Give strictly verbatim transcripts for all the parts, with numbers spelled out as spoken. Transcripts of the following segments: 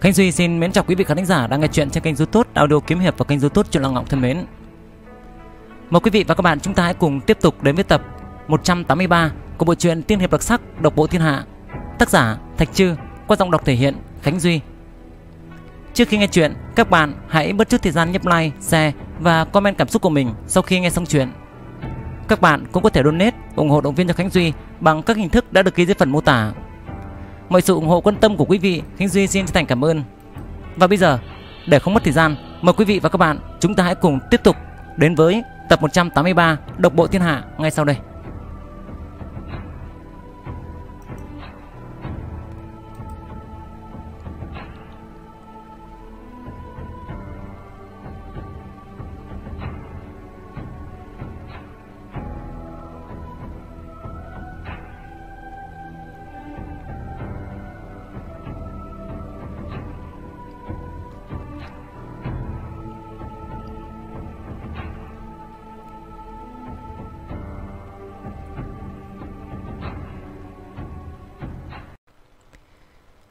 Khánh Duy xin mến chào quý vị khán thính giả đang nghe chuyện trên kênh YouTube Audio Kiếm Hiệp và kênh YouTube Truyện Long Ngọng thân mến. Mời quý vị và các bạn chúng ta hãy cùng tiếp tục đến với tập một trăm tám mươi ba của bộ truyện Tiên Hiệp Đặc Sắc Độc Bộ Thiên Hạ. Tác giả Thạch Trư, qua giọng đọc thể hiện Khánh Duy. Trước khi nghe chuyện, các bạn hãy bớt chút thời gian nhấp like, share và comment cảm xúc của mình sau khi nghe xong chuyện. Các bạn cũng có thể donate ủng hộ động viên cho Khánh Duy bằng các hình thức đã được ghi dưới phần mô tả. Mọi sự ủng hộ quan tâm của quý vị, Khánh Duy xin chân thành cảm ơn. Và bây giờ, để không mất thời gian, mời quý vị và các bạn chúng ta hãy cùng tiếp tục đến với tập một trăm tám mươi ba Độc Bộ Thiên Hạ ngay sau đây.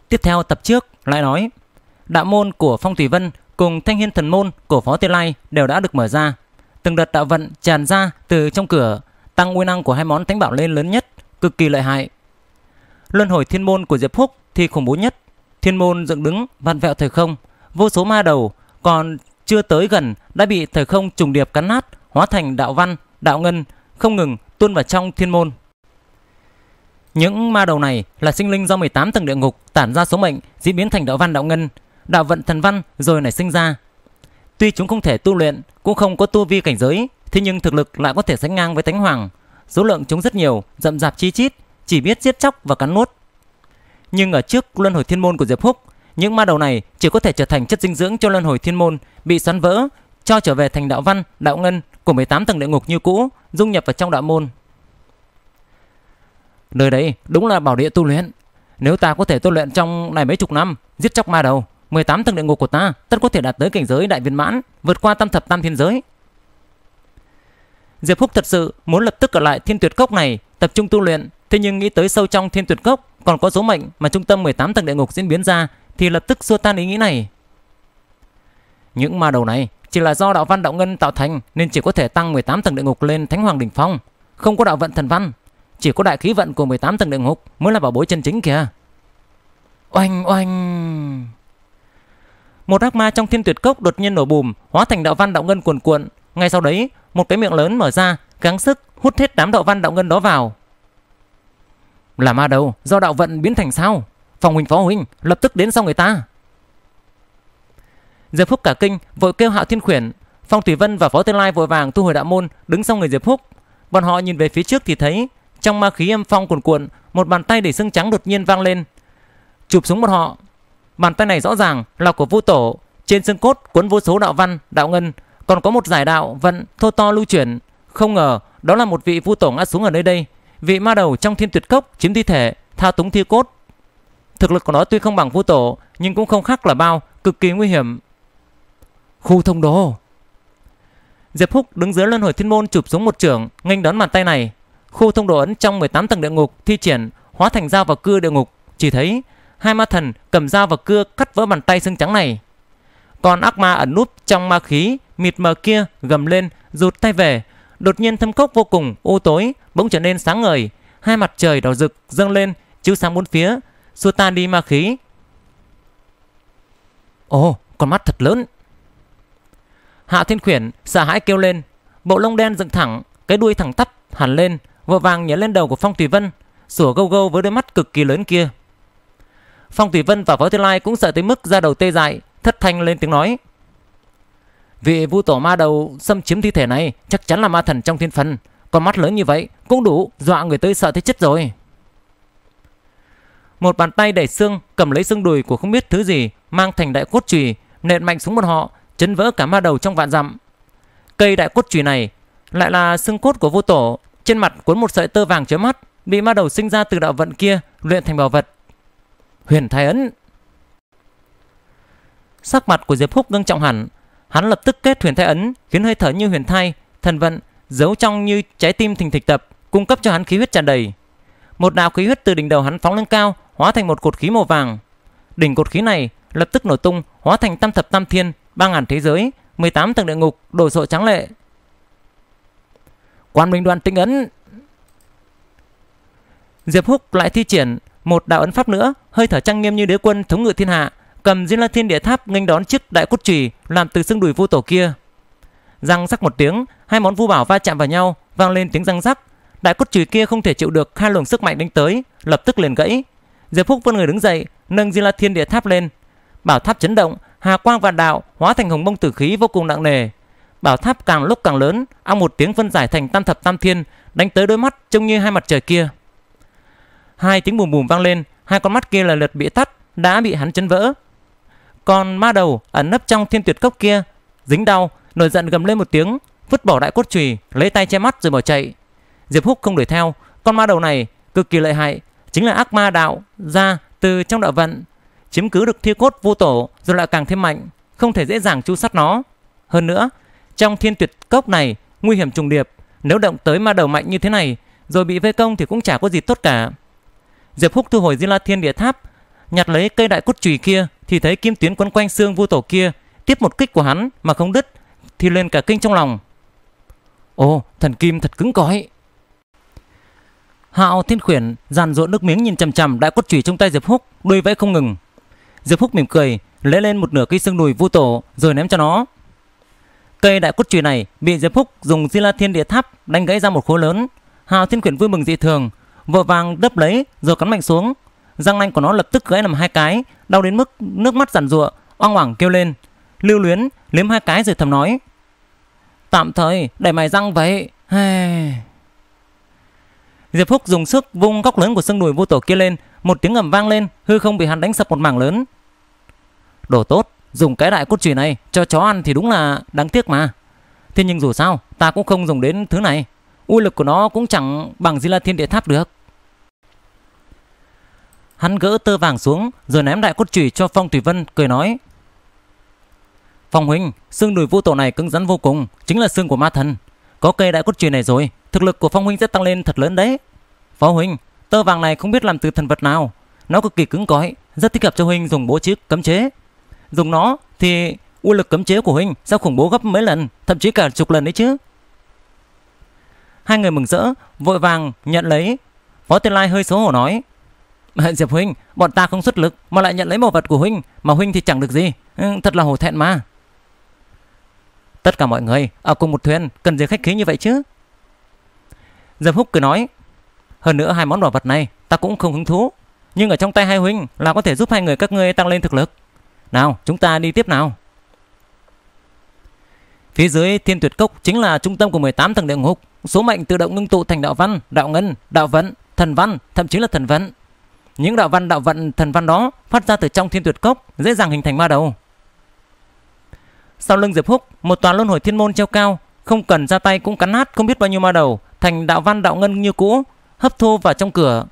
Tiếp theo tập trước lại nói, đạo môn của Phong Thủy Vân cùng Thanh Hiên thần môn của Phó Tây Lai đều đã được mở ra. Từng đợt đạo vận tràn ra từ trong cửa, tăng uy năng của hai món thánh bảo lên lớn nhất, cực kỳ lợi hại. Luân Hồi Thiên Môn của Diệp Húc thì khủng bố nhất, thiên môn dựng đứng vặn vẹo thời không, vô số ma đầu còn chưa tới gần đã bị thời không trùng điệp cắn nát, hóa thành đạo văn, đạo ngân không ngừng tuôn vào trong thiên môn. Những ma đầu này là sinh linh do mười tám tầng địa ngục tản ra số mệnh, diễn biến thành đạo văn đạo ngân, đạo vận thần văn rồi nảy sinh ra. Tuy chúng không thể tu luyện, cũng không có tu vi cảnh giới, thế nhưng thực lực lại có thể sánh ngang với Thánh Hoàng. Số lượng chúng rất nhiều, rậm rạp chi chít, chỉ biết giết chóc và cắn nuốt. Nhưng ở trước Luân Hồi Thiên Môn của Diệp Húc, những ma đầu này chỉ có thể trở thành chất dinh dưỡng cho Luân Hồi Thiên Môn, bị xoắn vỡ, cho trở về thành đạo văn, đạo ngân của mười tám tầng địa ngục như cũ, dung nhập vào trong đạo môn. Nơi đấy đúng là bảo địa tu luyện. Nếu ta có thể tu luyện trong này mấy chục năm, giết chóc ma đầu, mười tám tầng địa ngục của ta tất có thể đạt tới cảnh giới đại viên mãn, vượt qua tam thập tam thiên giới. Diệp Phúc thật sự muốn lập tức ở lại Thiên Tuyệt Cốc này tập trung tu luyện, thế nhưng nghĩ tới sâu trong Thiên Tuyệt Cốc còn có số mệnh mà trung tâm mười tám tầng địa ngục diễn biến ra thì lập tức xua tan ý nghĩ này. Những ma đầu này chỉ là do đạo văn đạo ngân tạo thành nên chỉ có thể tăng mười tám tầng địa ngục lên Thánh Hoàng đỉnh phong, không có đạo vận thần văn. Chỉ có đại khí vận của mười tám tầng địa ngục mới là bảo bối chân chính kìa. Oanh oanh. Một ác ma trong Thiên Tuyệt Cốc đột nhiên nổ bùm, hóa thành đạo văn đạo ngân cuồn cuộn. Ngay sau đấy, một cái miệng lớn mở ra, gắng sức hút hết đám đạo văn đạo ngân đó vào. Là ma đầu do đạo vận biến thành sao? Phòng huynh phó huynh, lập tức đến sau người ta. Diệp Phúc cả kinh, vội kêu Hạo Thiên Khuyển. Phong Thủy Vân và Phó Tây Lai vội vàng thu hồi đạo môn, đứng sau người Diệp Phúc. Bọn họ nhìn về phía trước thì thấy trong ma khí âm phong cuồn cuộn, một bàn tay đầy xương trắng đột nhiên vang lên, chụp xuống bọn họ. Bàn tay này rõ ràng là của Vu Tổ, trên xương cốt cuốn vô số đạo văn, đạo ngân, còn có một giải đạo vận thô to lưu chuyển. Không ngờ đó là một vị Vu Tổ ngã xuống ở nơi đây, vị ma đầu trong Thiên Tuyệt Cốc chiếm thi thể, thao túng thi cốt. Thực lực của nó tuy không bằng Vu Tổ, nhưng cũng không khác là bao, cực kỳ nguy hiểm. Khu thông đồ. Diệp Húc đứng dưới Luân Hồi Thiên Môn chụp xuống một chưởng, nghênh đón bàn tay này. Khu thông đồ ấn trong mười tám tầng địa ngục thi triển, hóa thành dao và cưa địa ngục. Chỉ thấy hai ma thần cầm dao và cưa cắt vỡ bàn tay xương trắng này. Còn ác ma ẩn núp trong ma khí mịt mờ kia gầm lên, rụt tay về. Đột nhiên thâm cốc vô cùng u tối bỗng trở nên sáng ngời, hai mặt trời đỏ rực dâng lên chiếu sáng bốn phía, xua tan đi ma khí. Ồ, con mắt thật lớn. Hạo Thiên Khuyển sợ hãi kêu lên, bộ lông đen dựng thẳng, cái đuôi thẳng tắp hẳn lên, vội vàng nhảy lên đầu của Phong Thủy Vân, sủa gâu gâu với đôi mắt cực kỳ lớn kia. Phong Thủy Vân và Phó Thiên Lai cũng sợ tới mức ra đầu tê dại, thất thanh lên tiếng nói: vị Vu Tổ ma đầu xâm chiếm thi thể này chắc chắn là ma thần trong thiên phần, con mắt lớn như vậy cũng đủ dọa người tới sợ thấy chết rồi. Một bàn tay đầy xương cầm lấy xương đùi của không biết thứ gì, mang thành đại cốt chùy nện mạnh xuống bọn họ, chấn vỡ cả ma đầu trong vạn dặm. Cây đại cốt chùy này lại là xương cốt của Vu Tổ, trên mặt cuốn một sợi tơ vàng chói mắt, bị ma đầu sinh ra từ đạo vận kia luyện thành bảo vật Huyền Thái Ấn. Sắc mặt của Diệp Húc ngưng trọng hẳn, hắn lập tức kết Huyền Thái Ấn, khiến hơi thở như huyền thai thần vận giấu trong như trái tim thình thịch tập, cung cấp cho hắn khí huyết tràn đầy. Một đạo khí huyết từ đỉnh đầu hắn phóng lên cao, hóa thành một cột khí màu vàng. Đỉnh cột khí này lập tức nổ tung, hóa thành tam thập tam thiên, ba ngàn thế giới, mười tám tầng địa ngục đổ sộ tráng lệ. Quan Minh Đoàn tinh ấn. Diệp Húc lại thi triển một đạo ấn pháp nữa, hơi thở trang nghiêm như đế quân thống ngự thiên hạ, cầm Di La Thiên Địa Tháp nghênh đón chiếc đại cốt chùy làm từ xương đùi vô tổ kia. Răng rắc một tiếng, hai món vũ bảo va chạm vào nhau, vang lên tiếng răng rắc. Đại cốt chùy kia không thể chịu được hai luồng sức mạnh đánh tới, lập tức liền gãy. Diệp Phúc vươn người đứng dậy, nâng Di La Thiên Địa Tháp lên. Bảo tháp chấn động, hà quang vạn đạo hóa thành hồng mông tử khí vô cùng nặng nề. Bảo tháp càng lúc càng lớn, ong một tiếng phân giải thành tam thập tam thiên, đánh tới đôi mắt trông như hai mặt trời kia. Hai tiếng bùm bùm vang lên, hai con mắt kia lần lượt bị tắt, đã bị hắn chấn vỡ. Còn ma đầu ẩn nấp trong thiên tuyệt cốc kia dính đau, nổi giận gầm lên một tiếng, vứt bỏ đại cốt chùy, lấy tay che mắt rồi bỏ chạy. Diệp Húc không đuổi theo, con ma đầu này cực kỳ lợi hại, chính là ác ma đạo ra từ trong đạo vận, chiếm cứ được thi cốt vô tổ rồi lại càng thêm mạnh, không thể dễ dàng chu sát nó. Hơn nữa, trong thiên tuyệt cốc này nguy hiểm trùng điệp, nếu động tới ma đầu mạnh như thế này rồi bị vây công thì cũng chả có gì tốt cả. Diệp Húc thu hồi Di La Thiên Địa Tháp, nhặt lấy cây đại cốt chùy kia thì thấy kim tuyến quấn quanh xương vô tổ kia, tiếp một kích của hắn mà không đứt thì lên cả kinh trong lòng. Ồ, thần kim thật cứng cỏi. Hạo Thiên Khuyển giàn ruộng nước miếng nhìn chằm chằm đại cốt chùy trong tay Diệp Húc, đuôi vẫy không ngừng. Diệp Húc mỉm cười, lấy lên một nửa cây xương đùi vô tổ rồi ném cho nó. Cây đại cốt chùy này bị Diệp Húc dùng Di La Thiên Địa Tháp đánh gãy ra một khối lớn. Hạo Thiên Khuyển vui mừng dị thường, vội vàng đớp lấy rồi cắn mạnh xuống. Răng nanh của nó lập tức gãy làm hai cái, đau đến mức nước mắt giàn giụa, oang oảng kêu lên. Lưu Luyến liếm hai cái rồi thầm nói: tạm thời để mày răng vậy. Diệp Húc dùng sức vung góc lớn của xương đùi vô tổ kia lên, một tiếng ầm vang lên, hư không bị hắn đánh sập một mảng lớn. Đồ tốt, dùng cái đại cốt chùy này cho chó ăn thì đúng là đáng tiếc mà. Thế nhưng dù sao, ta cũng không dùng đến thứ này, uy lực của nó cũng chẳng bằng Di La Thiên Địa Tháp được. Hắn gỡ tơ vàng xuống rồi ném đại cốt chùy cho Phong Thủy Vân, cười nói: Phong huynh, xương đùi vô tổ này cứng rắn vô cùng, chính là xương của ma thần. Có cây đại cốt chùy này rồi, thực lực của Phong huynh sẽ tăng lên thật lớn đấy. Phó huynh, tơ vàng này không biết làm từ thần vật nào, nó cực kỳ cứng cỏi, rất thích hợp cho huynh dùng bố trí cấm chế. Dùng nó thì uy lực cấm chế của huynh sẽ khủng bố gấp mấy lần, thậm chí cả chục lần đấy chứ. Hai người mừng rỡ, vội vàng nhận lấy. Phó Tây Lai hơi xấu hổ nói: Diệp huynh, bọn ta không xuất lực mà lại nhận lấy một vật của huynh, mà huynh thì chẳng được gì, thật là hổ thẹn mà. Tất cả mọi người ở cùng một thuyền, cần gì khách khí như vậy chứ. Diệp Húc cười nói: Hơn nữa hai món bảo vật này ta cũng không hứng thú, nhưng ở trong tay hai huynh là có thể giúp hai người các ngươi tăng lên thực lực. Nào, chúng ta đi tiếp nào. Phía dưới thiên tuyệt cốc chính là trung tâm của mười tám tầng địa ngục, số mệnh tự động ngưng tụ thành đạo văn, đạo ngân, đạo vận, thần văn, thậm chí là thần vận. Những đạo văn, đạo vận, thần văn đó phát ra từ trong thiên tuyệt cốc, dễ dàng hình thành ma đầu. Sau lưng Diệp Húc, một tòa luân hồi thiên môn treo cao, không cần ra tay cũng cắn nát không biết bao nhiêu ma đầu, thành đạo văn đạo ngân như cũ, hấp thu vào trong cửa.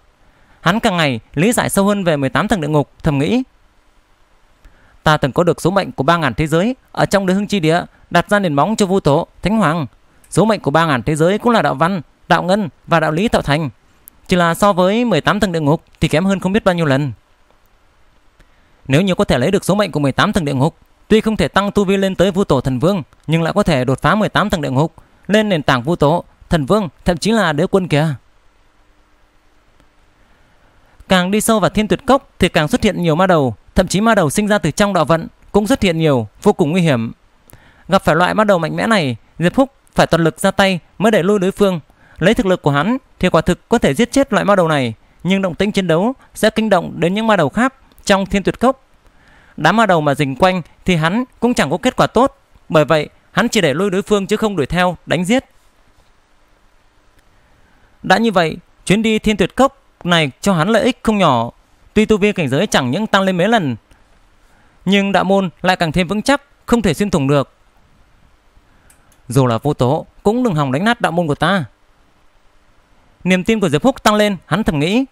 Hắn càng ngày lý giải sâu hơn về mười tám tầng địa ngục, thầm nghĩ: Ta từng có được số mệnh của ba ngàn thế giới, ở trong đế hưng chi địa đặt ra nền móng cho Vu Tổ, Thánh Hoàng. Số mệnh của ba ngàn thế giới cũng là đạo văn, đạo ngân và đạo lý tạo thành, chỉ là so với mười tám tầng địa ngục thì kém hơn không biết bao nhiêu lần. Nếu như có thể lấy được số mệnh của mười tám tầng địa ngục, tuy không thể tăng tu vi lên tới Vu Tổ Thần Vương, nhưng lại có thể đột phá mười tám tầng địa ngục, lên nền tảng Vu Tổ Thần Vương, thậm chí là đế quân kìa. Càng đi sâu vào thiên tuyệt cốc thì càng xuất hiện nhiều ma đầu, thậm chí ma đầu sinh ra từ trong đạo vận cũng xuất hiện nhiều, vô cùng nguy hiểm. Gặp phải loại ma đầu mạnh mẽ này, Diệp Húc phải toàn lực ra tay mới để lui đối phương. Lấy thực lực của hắn thì quả thực có thể giết chết loại ma đầu này, nhưng động tĩnh chiến đấu sẽ kinh động đến những ma đầu khác trong thiên tuyệt cốc. Đám ma đầu mà rình quanh thì hắn cũng chẳng có kết quả tốt, bởi vậy hắn chỉ để lui đối phương chứ không đuổi theo đánh giết. Đã như vậy, chuyến đi thiên tuyệt cốc này cho hắn lợi ích không nhỏ. Tuy tu vi cảnh giới chẳng những tăng lên mấy lần, nhưng đạo môn lại càng thêm vững chắc, không thể xuyên thủng được. Dù là vô tố cũng đừng hòng đánh nát đạo môn của ta. Niềm tin của Diệp Húc tăng lên, hắn thầm nghĩ.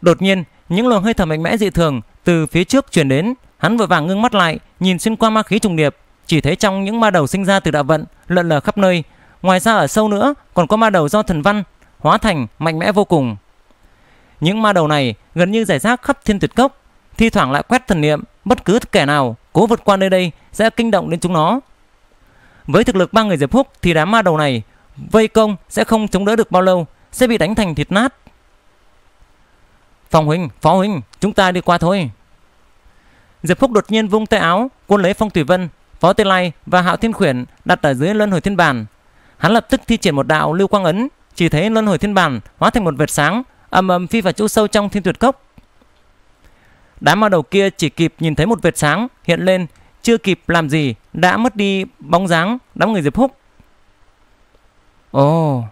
Đột nhiên, những luồng hơi thở mạnh mẽ dị thường từ phía trước truyền đến, hắn vội vàng ngưng mắt lại, nhìn xuyên qua ma khí trùng điệp, chỉ thấy trong những ma đầu sinh ra từ đạo vận lượn lờ khắp nơi, ngoài ra ở sâu nữa còn có ma đầu do thần văn hóa thành, mạnh mẽ vô cùng. Những ma đầu này gần như rải rác khắp thiên tuyệt cốc, thi thoảng lại quét thần niệm, bất cứ kẻ nào cố vượt qua nơi đây sẽ kinh động đến chúng nó. Với thực lực ba người Diệp Húc thì đám ma đầu này vây công sẽ không chống đỡ được bao lâu, sẽ bị đánh thành thịt nát. Phong huynh, phó huynh, chúng ta đi qua thôi. Diệp Phúc đột nhiên vung tay áo, cuốn lấy Phong Thủy Vân, Phó Tây Lai và Hạo Thiên Khuyển đặt ở dưới Luân Hồi Thiên Bàn. Hắn lập tức thi triển một đạo lưu quang ấn, chỉ thấy Luân Hồi Thiên Bàn hóa thành một vệt sáng, ầm ầm phi vào chỗ sâu trong Thiên Tuyệt Cốc. Đám ma đầu kia chỉ kịp nhìn thấy một vệt sáng hiện lên, chưa kịp làm gì đã mất đi bóng dáng đám người Diệp Húc. Ồ, oh.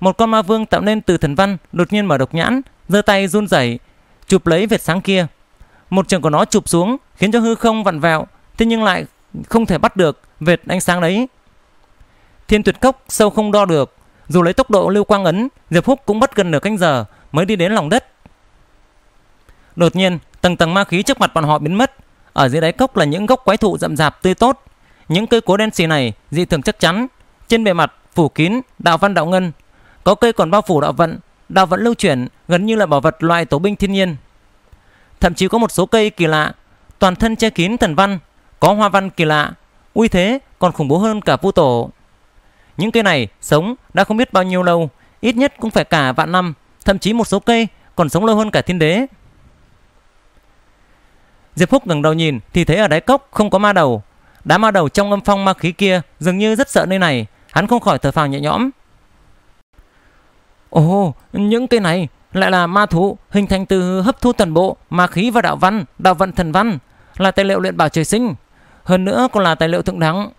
Một con ma vương tạo nên từ thần văn đột nhiên mở độc nhãn, giơ tay run rẩy chụp lấy vệt sáng kia. Một trường của nó chụp xuống khiến cho hư không vặn vẹo, thế nhưng lại không thể bắt được vệt ánh sáng đấy. Thiên Tuyệt Cốc sâu không đo được, dù lấy tốc độ lưu quang ấn, Diệp Húc cũng mất gần nửa canh giờ mới đi đến lòng đất. Đột nhiên tầng tầng ma khí trước mặt bọn họ biến mất. Ở dưới đáy cốc là những gốc quái thụ rậm rạp tươi tốt, những cây cối đen xì này dị thường chắc chắn, trên bề mặt phủ kín đạo văn đạo ngân, có cây còn bao phủ đạo vận, đạo vận lưu chuyển gần như là bảo vật loại tố binh thiên nhiên. Thậm chí có một số cây kỳ lạ, toàn thân che kín thần văn, có hoa văn kỳ lạ, uy thế còn khủng bố hơn cả Vu Tổ. Những cây này sống đã không biết bao nhiêu lâu, ít nhất cũng phải cả vạn năm, thậm chí một số cây còn sống lâu hơn cả thiên đế. Diệp Phúc ngẩng đầu nhìn thì thấy ở đáy cốc không có ma đầu. Đám ma đầu trong âm phong ma khí kia dường như rất sợ nơi này, hắn không khỏi thở phào nhẹ nhõm. Ồ, những cây này lại là ma thú hình thành từ hấp thu toàn bộ ma khí và đạo văn, đạo vận thần văn, là tài liệu luyện bảo trời sinh, hơn nữa còn là tài liệu thượng đẳng.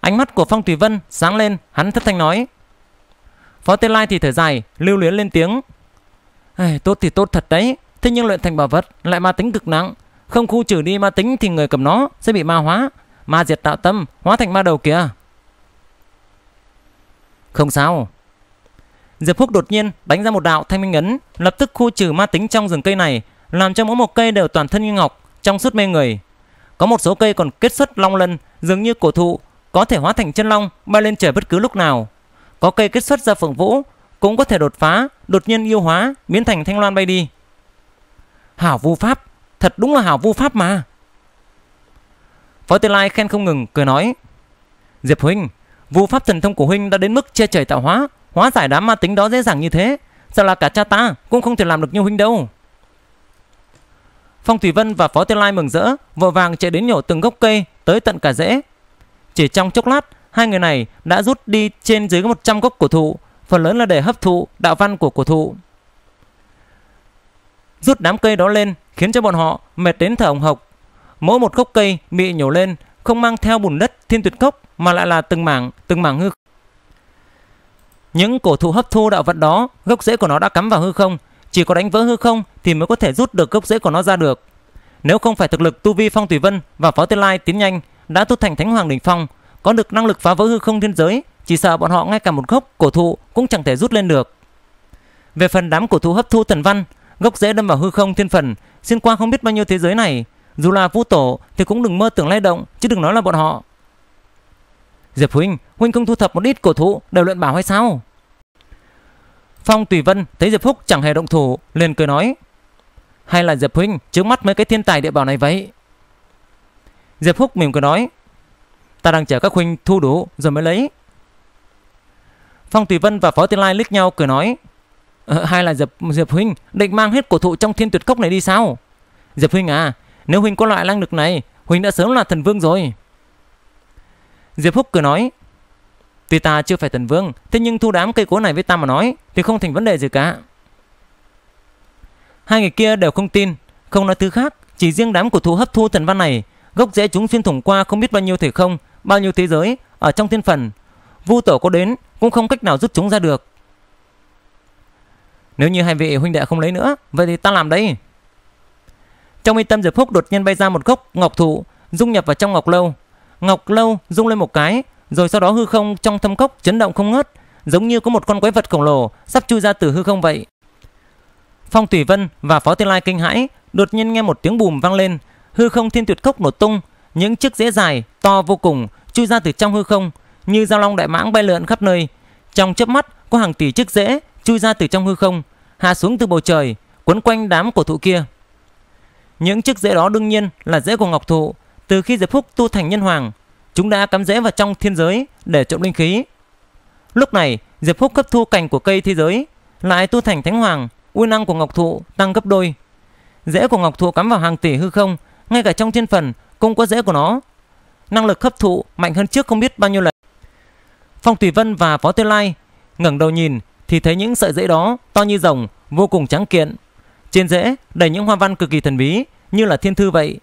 Ánh mắt của Phong Thủy Vân sáng lên, hắn thất thanh nói. Phó Tây Lai thì thở dài, lưu luyến lên tiếng. Ê, tốt thì tốt thật đấy, thế nhưng luyện thành bảo vật lại ma tính cực nặng, không khu trừ đi ma tính thì người cầm nó sẽ bị ma hóa, ma diệt đạo tâm, hóa thành ma đầu kìa. Không sao. Diệp Phúc đột nhiên đánh ra một đạo thanh minh ấn, lập tức khu trừ ma tính trong rừng cây này, làm cho mỗi một cây đều toàn thân như ngọc, trong suốt mê người. Có một số cây còn kết xuất long lân, dường như cổ thụ có thể hóa thành chân long bay lên trời bất cứ lúc nào. Có cây kết xuất ra phượng vũ, cũng có thể đột phá, đột nhiên yêu hóa, biến thành thanh loan bay đi. Hảo vu pháp, thật đúng là hảo vu pháp mà. Phó Tây Lai khen không ngừng, cười nói. Diệp huynh, vu pháp thần thông của huynh đã đến mức che trời tạo hóa, hóa giải đám ma tính đó dễ dàng như thế, sao là cả cha ta cũng không thể làm được như huynh đâu. Phong Thủy Vân và Phó Tây Lai mừng rỡ, vội vàng chạy đến nhổ từng gốc cây tới tận cả rễ. Chỉ trong chốc lát, hai người này đã rút đi trên dưới một trăm gốc cổ thụ, phần lớn là để hấp thụ đạo văn của cổ thụ. Rút đám cây đó lên khiến cho bọn họ mệt đến thở hồng hộc. Mỗi một gốc cây bị nhổ lên không mang theo bùn đất Thiên Tuyệt Cốc, mà lại là từng mảng từng mảng hư. Những cổ thụ hấp thu đạo vận đó, gốc rễ của nó đã cắm vào hư không, chỉ có đánh vỡ hư không thì mới có thể rút được gốc rễ của nó ra được. Nếu không phải thực lực tu vi Phong Thủy Vân và Phó Tây Lai tiến nhanh, đã tu thành Thánh Hoàng đỉnh phong, có được năng lực phá vỡ hư không thiên giới, chỉ sợ bọn họ ngay cả một gốc cổ thụ cũng chẳng thể rút lên được. Về phần đám cổ thụ hấp thu thần văn, gốc rễ đâm vào hư không thiên phần, xuyên qua không biết bao nhiêu thế giới này, dù là Vu Tổ thì cũng đừng mơ tưởng lay động, chứ đừng nói là bọn họ. Diệp huynh, huynh không thu thập một ít cổ thụ đều luyện bảo hay sao? Phong Thủy Vân thấy Diệp Phúc chẳng hề động thủ, liền cười nói. Hay là Diệp huynh trước mắt mấy cái thiên tài địa bảo này vậy? Diệp Phúc mỉm cười nói. Ta đang chờ các huynh thu đủ rồi mới lấy. Phong Thủy Vân và Phó Tây Lai liếc nhau cười nói. Ờ, hay là Diệp, Diệp huynh định mang hết cổ thụ trong Thiên Tuyệt Cốc này đi sao? Diệp huynh à, nếu huynh có loại năng lực này, huynh đã sớm là thần vương rồi. Diệp Phúc cười nói. Tuy ta chưa phải thần vương, thế nhưng thu đám cây cối này với ta mà nói thì không thành vấn đề gì cả. Hai người kia đều không tin. Không nói thứ khác, chỉ riêng đám cổ thụ hấp thu thần văn này, gốc rễ chúng xuyên thủng qua không biết bao nhiêu thể không, bao nhiêu thế giới ở trong thiên phần, Vu Tổ có đến cũng không cách nào rút chúng ra được. Nếu như hai vị huynh đệ không lấy nữa, vậy thì ta làm đây. Trong mi tâm Diệp Phúc đột nhiên bay ra một gốc ngọc thụ, dung nhập vào trong ngọc lâu. Ngọc lâu rung lên một cái, rồi sau đó hư không trong thâm cốc chấn động không ngớt, giống như có một con quái vật khổng lồ sắp chui ra từ hư không vậy. Phong Thủy Vân và Phó Tây Lai kinh hãi, đột nhiên nghe một tiếng bùm vang lên, hư không Thiên Tuyệt Cốc nổ tung, những chiếc rễ dài to vô cùng chui ra từ trong hư không, như giao long đại mãng bay lượn khắp nơi. Trong chớp mắt có hàng tỷ chiếc rễ chui ra từ trong hư không, hạ xuống từ bầu trời, quấn quanh đám cổ thụ kia. Những chiếc rễ đó đương nhiên là rễ của Ngọc Thụ. Từ khi Diệp Phúc tu thành nhân hoàng, chúng đã cắm rễ vào trong thiên giới để trộm linh khí. Lúc này Diệp Phúc hấp thu cành của cây thế giới, lại tu thành thánh hoàng, uy năng của Ngọc Thụ tăng gấp đôi. Rễ của Ngọc Thụ cắm vào hàng tỷ hư không, ngay cả trong thiên phần cũng có rễ của nó. Năng lực hấp thụ mạnh hơn trước không biết bao nhiêu lần. Phong Thủy Vân và Phó Tây Lai ngẩng đầu nhìn thì thấy những sợi rễ đó to như rồng, vô cùng trắng kiện. Trên rễ đầy những hoa văn cực kỳ thần bí, như là thiên thư vậy.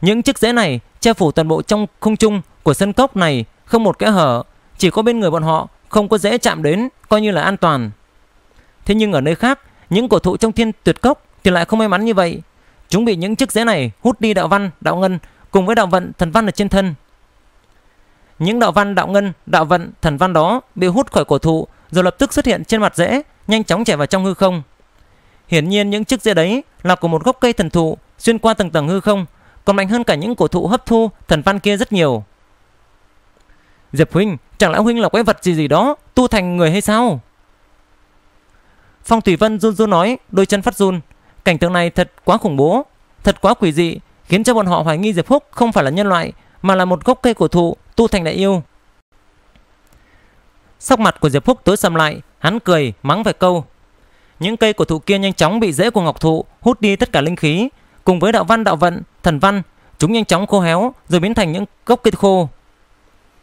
Những chiếc rễ này che phủ toàn bộ trong không trung của sân cốc này, không một kẽ hở. Chỉ có bên người bọn họ không có rễ chạm đến, coi như là an toàn. Thế nhưng ở nơi khác, những cổ thụ trong thiên tuyệt cốc thì lại không may mắn như vậy. Chúng bị những chiếc rễ này hút đi đạo văn, đạo ngân cùng với đạo vận, thần văn ở trên thân. Những đạo văn, đạo ngân, đạo vận, thần văn đó bị hút khỏi cổ thụ rồi lập tức xuất hiện trên mặt rễ, nhanh chóng chảy vào trong hư không. Hiển nhiên những chiếc rễ đấy là của một gốc cây thần thụ, xuyên qua tầng tầng hư không, còn mạnh hơn cả những cổ thụ hấp thu thần văn kia rất nhiều. Diệp huynh, chẳng lẽ huynh là quái vật gì gì đó tu thành người hay sao? Phong Thủy Vân run run nói, đôi chân phát run. Cảnh tượng này thật quá khủng bố, thật quá quỷ dị, khiến cho bọn họ hoài nghi Diệp Phúc không phải là nhân loại, mà là một gốc cây cổ thụ tu thành đại yêu. Sắc mặt của Diệp Phúc tối sầm lại, hắn cười mắng vài câu. Những cây cổ thụ kia nhanh chóng bị rễ của Ngọc Thụ hút đi tất cả linh khí, cùng với đạo văn, đạo vận, thần văn. Chúng nhanh chóng khô héo rồi biến thành những gốc cây khô.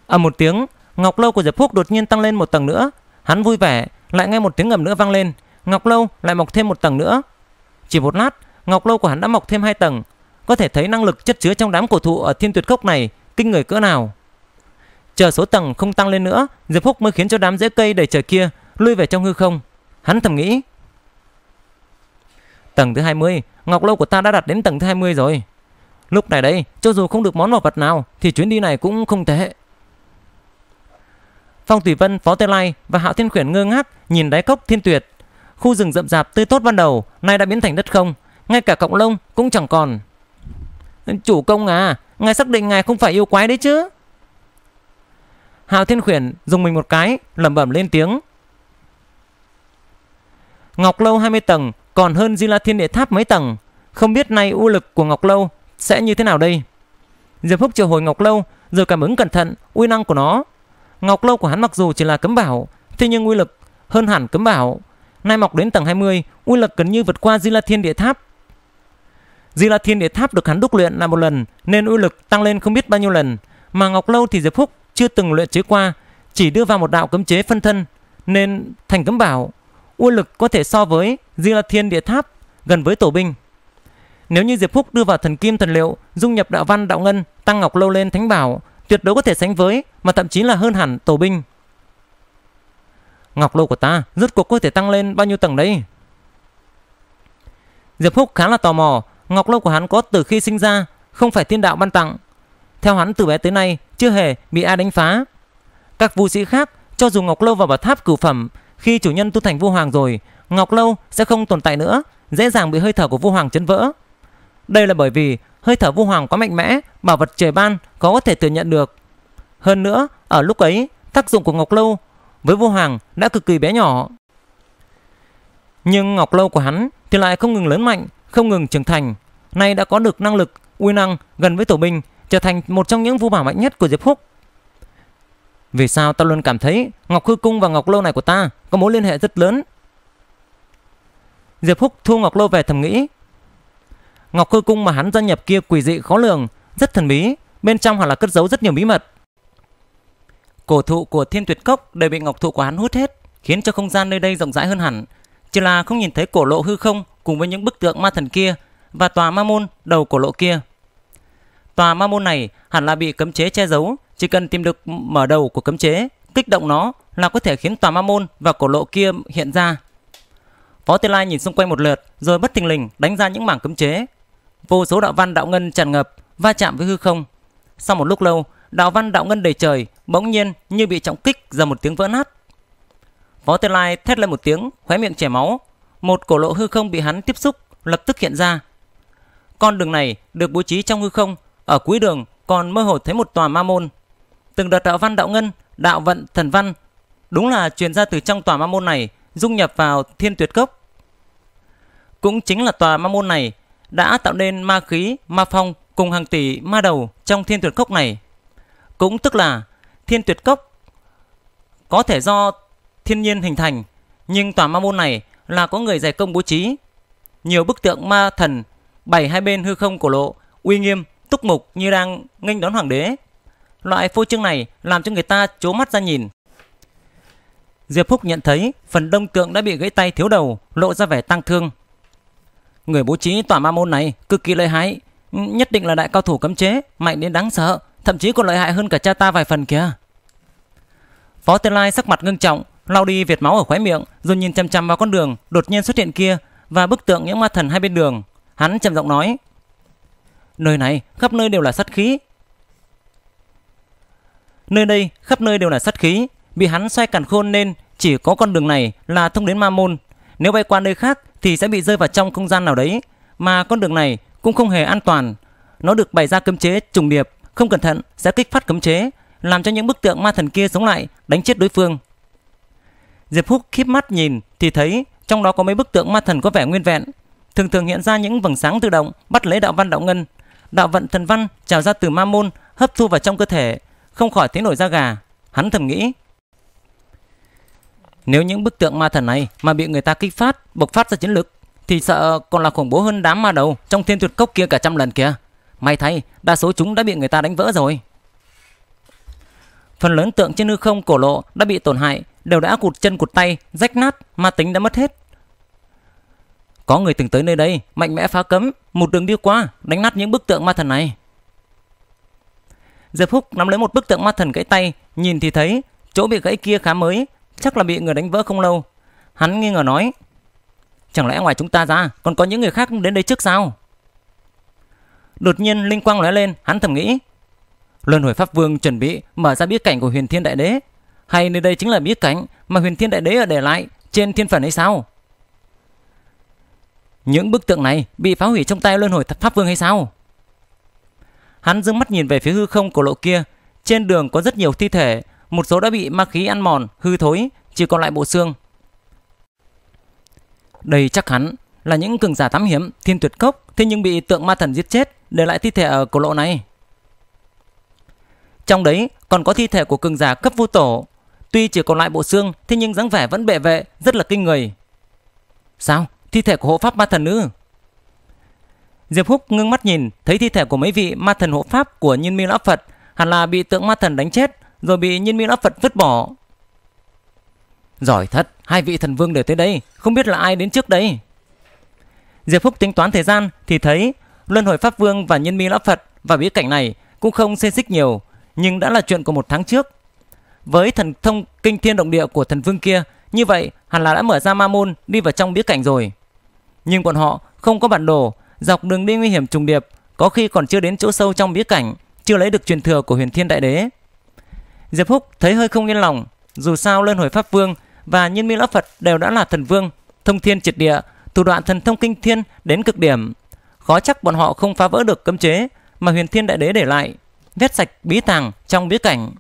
Ở một tiếng, Ngọc Lâu của Diệp Phúc đột nhiên tăng lên một tầng nữa. Hắn vui vẻ, lại nghe một tiếng ầm nữa vang lên. Ngọc Lâu lại mọc thêm một tầng nữa. Chỉ một lát, Ngọc Lâu của hắn đã mọc thêm hai tầng. Có thể thấy năng lực chất chứa trong đám cổ thụ ở thiên tuyệt cốc này kinh người cỡ nào. Chờ số tầng không tăng lên nữa, Diệp Phúc mới khiến cho đám rễ cây đầy trời kia lui về trong hư không. Hắn thầm nghĩ, tầng thứ hai mươi, Ngọc Lâu của ta đã đạt đến tầng thứ hai mươi rồi. Lúc này đây, cho dù không được món bảo vật nào thì chuyến đi này cũng không tệ. Phong Thủy Vân, Phó Tây Lai và Hạo Thiên Khuyển ngơ ngác nhìn đáy cốc thiên tuyệt. Khu rừng rậm rạp tươi tốt ban đầu nay đã biến thành đất không, ngay cả cọng lông cũng chẳng còn. Chủ công à, ngài xác định ngài không phải yêu quái đấy chứ? Hạo Thiên Khuyển dùng mình một cái, lẩm bẩm lên tiếng. Ngọc Lâu hai mươi tầng còn hơn Di La Thiên Địa Tháp mấy tầng, không biết nay uy lực của Ngọc Lâu sẽ như thế nào đây. Diệp Phúc triệu hồi Ngọc Lâu rồi cảm ứng cẩn thận uy năng của nó. Ngọc Lâu của hắn mặc dù chỉ là cấm bảo, thế nhưng uy lực hơn hẳn cấm bảo. Nay mọc đến tầng hai mươi, uy lực gần như vượt qua Di La Thiên Địa Tháp. Di La Thiên Địa Tháp được hắn đúc luyện là một lần nên uy lực tăng lên không biết bao nhiêu lần, mà Ngọc Lâu thì Diệp Phúc chưa từng luyện chế qua, chỉ đưa vào một đạo cấm chế phân thân nên thành cấm bảo. Uy lực có thể so với Di La Thiên Địa Tháp, gần với tổ binh. Nếu như Diệp Phúc đưa vào thần kim thần liệu, dung nhập đạo văn đạo ngân, tăng Ngọc Lâu lên thánh bảo, tuyệt đối có thể sánh với, mà thậm chí là hơn hẳn tổ binh. Ngọc Lâu của ta rốt cuộc có thể tăng lên bao nhiêu tầng đấy? Diệp Phúc khá là tò mò. Ngọc Lâu của hắn có từ khi sinh ra, không phải thiên đạo ban tặng. Theo hắn từ bé tới nay chưa hề bị ai đánh phá. Các vũ sĩ khác cho dù Ngọc Lâu vào bảo tháp cửu phẩm, khi chủ nhân tu thành vô hoàng rồi, Ngọc Lâu sẽ không tồn tại nữa, dễ dàng bị hơi thở của vô hoàng chấn vỡ. Đây là bởi vì hơi thở vô hoàng quá mạnh mẽ, bảo vật trời ban khó có thể thừa nhận được. Hơn nữa, ở lúc ấy, tác dụng của Ngọc Lâu với vô hoàng đã cực kỳ bé nhỏ. Nhưng Ngọc Lâu của hắn thì lại không ngừng lớn mạnh, không ngừng trưởng thành. Nay đã có được năng lực, uy năng gần với tổ binh, trở thành một trong những vũ bảo mạnh nhất của Diệp Phúc. Vì sao ta luôn cảm thấy Ngọc Hư Cung và Ngọc Lâu này của ta có mối liên hệ rất lớn? Diệp Phúc thu Ngọc Lâu về thầm nghĩ. Ngọc Hư Cung mà hắn gia nhập kia quỷ dị khó lường, rất thần bí, bên trong hoặc là cất giấu rất nhiều bí mật. Cổ thụ của Thiên Tuyệt Cốc đều bị Ngọc Thụ của hắn hút hết, khiến cho không gian nơi đây rộng rãi hơn hẳn. Chỉ là không nhìn thấy cổ lộ hư không cùng với những bức tượng ma thần kia và tòa ma môn đầu cổ lộ kia. Tòa ma môn này hẳn là bị cấm chế che giấu, chỉ cần tìm được mở đầu của cấm chế, kích động nó là có thể khiến tòa ma môn và cổ lộ kia hiện ra. Phó Tây Lai nhìn xung quanh một lượt rồi bất thình lình đánh ra những mảng cấm chế. Vô số đạo văn đạo ngân tràn ngập, va chạm với hư không. Sau một lúc lâu, đạo văn đạo ngân đầy trời bỗng nhiên như bị trọng kích ra một tiếng vỡ nát. Phó Tây Lai thét lên một tiếng, khóe miệng chảy máu. Một cổ lộ hư không bị hắn tiếp xúc lập tức hiện ra. Con đường này được bố trí trong hư không, ở cuối đường còn mơ hồ thấy một tòa ma môn. Từng đợt đạo văn đạo ngân, đạo vận thần văn đúng là truyền ra từ trong tòa ma môn này, dung nhập vào Thiên Tuyệt Cốc. Cũng chính là tòa ma môn này đã tạo nên ma khí, ma phong cùng hàng tỷ ma đầu trong thiên tuyệt cốc này. Cũng tức là thiên tuyệt cốc có thể do thiên nhiên hình thành, nhưng tòa ma môn này là có người dày công bố trí. Nhiều bức tượng ma thần bảy hai bên hư không cổ lộ, uy nghiêm túc mục như đang nghênh đón hoàng đế. Loại phô trương này làm cho người ta chố mắt ra nhìn. Diệp Húc nhận thấy phần đông tượng đã bị gãy tay thiếu đầu, lộ ra vẻ tang thương. Người bố trí tòa ma môn này cực kỳ lợi hại, nhất định là đại cao thủ cấm chế, mạnh đến đáng sợ, thậm chí còn lợi hại hơn cả cha ta vài phần kìa. Phó Tây Lai sắc mặt ngưng trọng, lau đi vệt máu ở khóe miệng, rồi nhìn chằm chằm vào con đường đột nhiên xuất hiện kia và bức tượng những ma thần hai bên đường. Hắn trầm giọng nói: Nơi này khắp nơi đều là sát khí. Nơi đây khắp nơi đều là sát khí, bị hắn xoay càn khôn nên chỉ có con đường này là thông đến ma môn. Nếu bay qua nơi khác thì sẽ bị rơi vào trong không gian nào đấy, mà con đường này cũng không hề an toàn. Nó được bày ra cấm chế trùng điệp, không cẩn thận sẽ kích phát cấm chế, làm cho những bức tượng ma thần kia sống lại, đánh chết đối phương. Diệp Húc khép mắt nhìn thì thấy trong đó có mấy bức tượng ma thần có vẻ nguyên vẹn, thường thường hiện ra những vầng sáng tự động bắt lấy đạo văn đạo ngân, đạo vận thần văn trào ra từ ma môn, hấp thu vào trong cơ thể, không khỏi thấy nổi da gà. Hắn thầm nghĩ, nếu những bức tượng ma thần này mà bị người ta kích phát, bộc phát ra chiến lực thì sợ còn là khủng bố hơn đám ma đầu trong thiên tuyệt cốc kia cả trăm lần kìa. May thay, đa số chúng đã bị người ta đánh vỡ rồi. Phần lớn tượng trên hư không cổ lộ đã bị tổn hại, đều đã cụt chân cụt tay, rách nát, ma tính đã mất hết. Có người từng tới nơi đây, mạnh mẽ phá cấm, một đường đi qua, đánh nát những bức tượng ma thần này. Diệp Húc nắm lấy một bức tượng ma thần gãy tay, nhìn thì thấy chỗ bị gãy kia khá mới, chắc là bị người đánh vỡ không lâu. Hắn nghi ngờ nói: Chẳng lẽ ngoài chúng ta ra còn có những người khác đến đây trước sao? Đột nhiên linh quang lóe lên, hắn thầm nghĩ, Luân Hồi Pháp Vương chuẩn bị mở ra bí cảnh của Huyền Thiên Đại Đế, hay nơi đây chính là bí cảnh mà Huyền Thiên Đại Đế ở để lại trên thiên phần hay sao? Những bức tượng này bị phá hủy trong tay Luân Hồi Pháp Vương hay sao? Hắn dương mắt nhìn về phía hư không cổ lộ kia, trên đường có rất nhiều thi thể, một số đã bị ma khí ăn mòn, hư thối, chỉ còn lại bộ xương. Đây chắc hẳn là những cường giả thám hiểm thiên tuyệt cốc, thế nhưng bị tượng ma thần giết chết, để lại thi thể ở cổ lộ này. Trong đấy còn có thi thể của cường giả cấp vô tổ, tuy chỉ còn lại bộ xương, thế nhưng dáng vẻ vẫn bệ vệ, rất là kinh người. Sao? Thi thể của hộ pháp ma thần ư? Diệp Húc ngưng mắt nhìn, thấy thi thể của mấy vị ma thần hộ pháp của Nhân Minh A Phật hẳn là bị tượng ma thần đánh chết, rồi bị Nhân Minh A Phật vứt bỏ. Giỏi thật, hai vị thần vương đều tới đây, không biết là ai đến trước đây. Diệp Húc tính toán thời gian thì thấy Luân Hồi Pháp Vương và Nhân Minh A Phật và bí cảnh này cũng không xê xích nhiều, nhưng đã là chuyện của một tháng trước. Với thần thông kinh thiên động địa của thần vương kia, như vậy hẳn là đã mở ra ma môn đi vào trong bí cảnh rồi. Nhưng bọn họ không có bản đồ, dọc đường đi nguy hiểm trùng điệp, có khi còn chưa đến chỗ sâu trong bí cảnh, chưa lấy được truyền thừa của Huyền Thiên Đại Đế. Diệp Húc thấy hơi không yên lòng, dù sao Luân Hồi Pháp Vương và Nhân Minh Lão Phật đều đã là thần vương, thông thiên triệt địa, thủ đoạn thần thông kinh thiên đến cực điểm, khó chắc bọn họ không phá vỡ được cấm chế mà Huyền Thiên Đại Đế để lại, vét sạch bí tàng trong bí cảnh.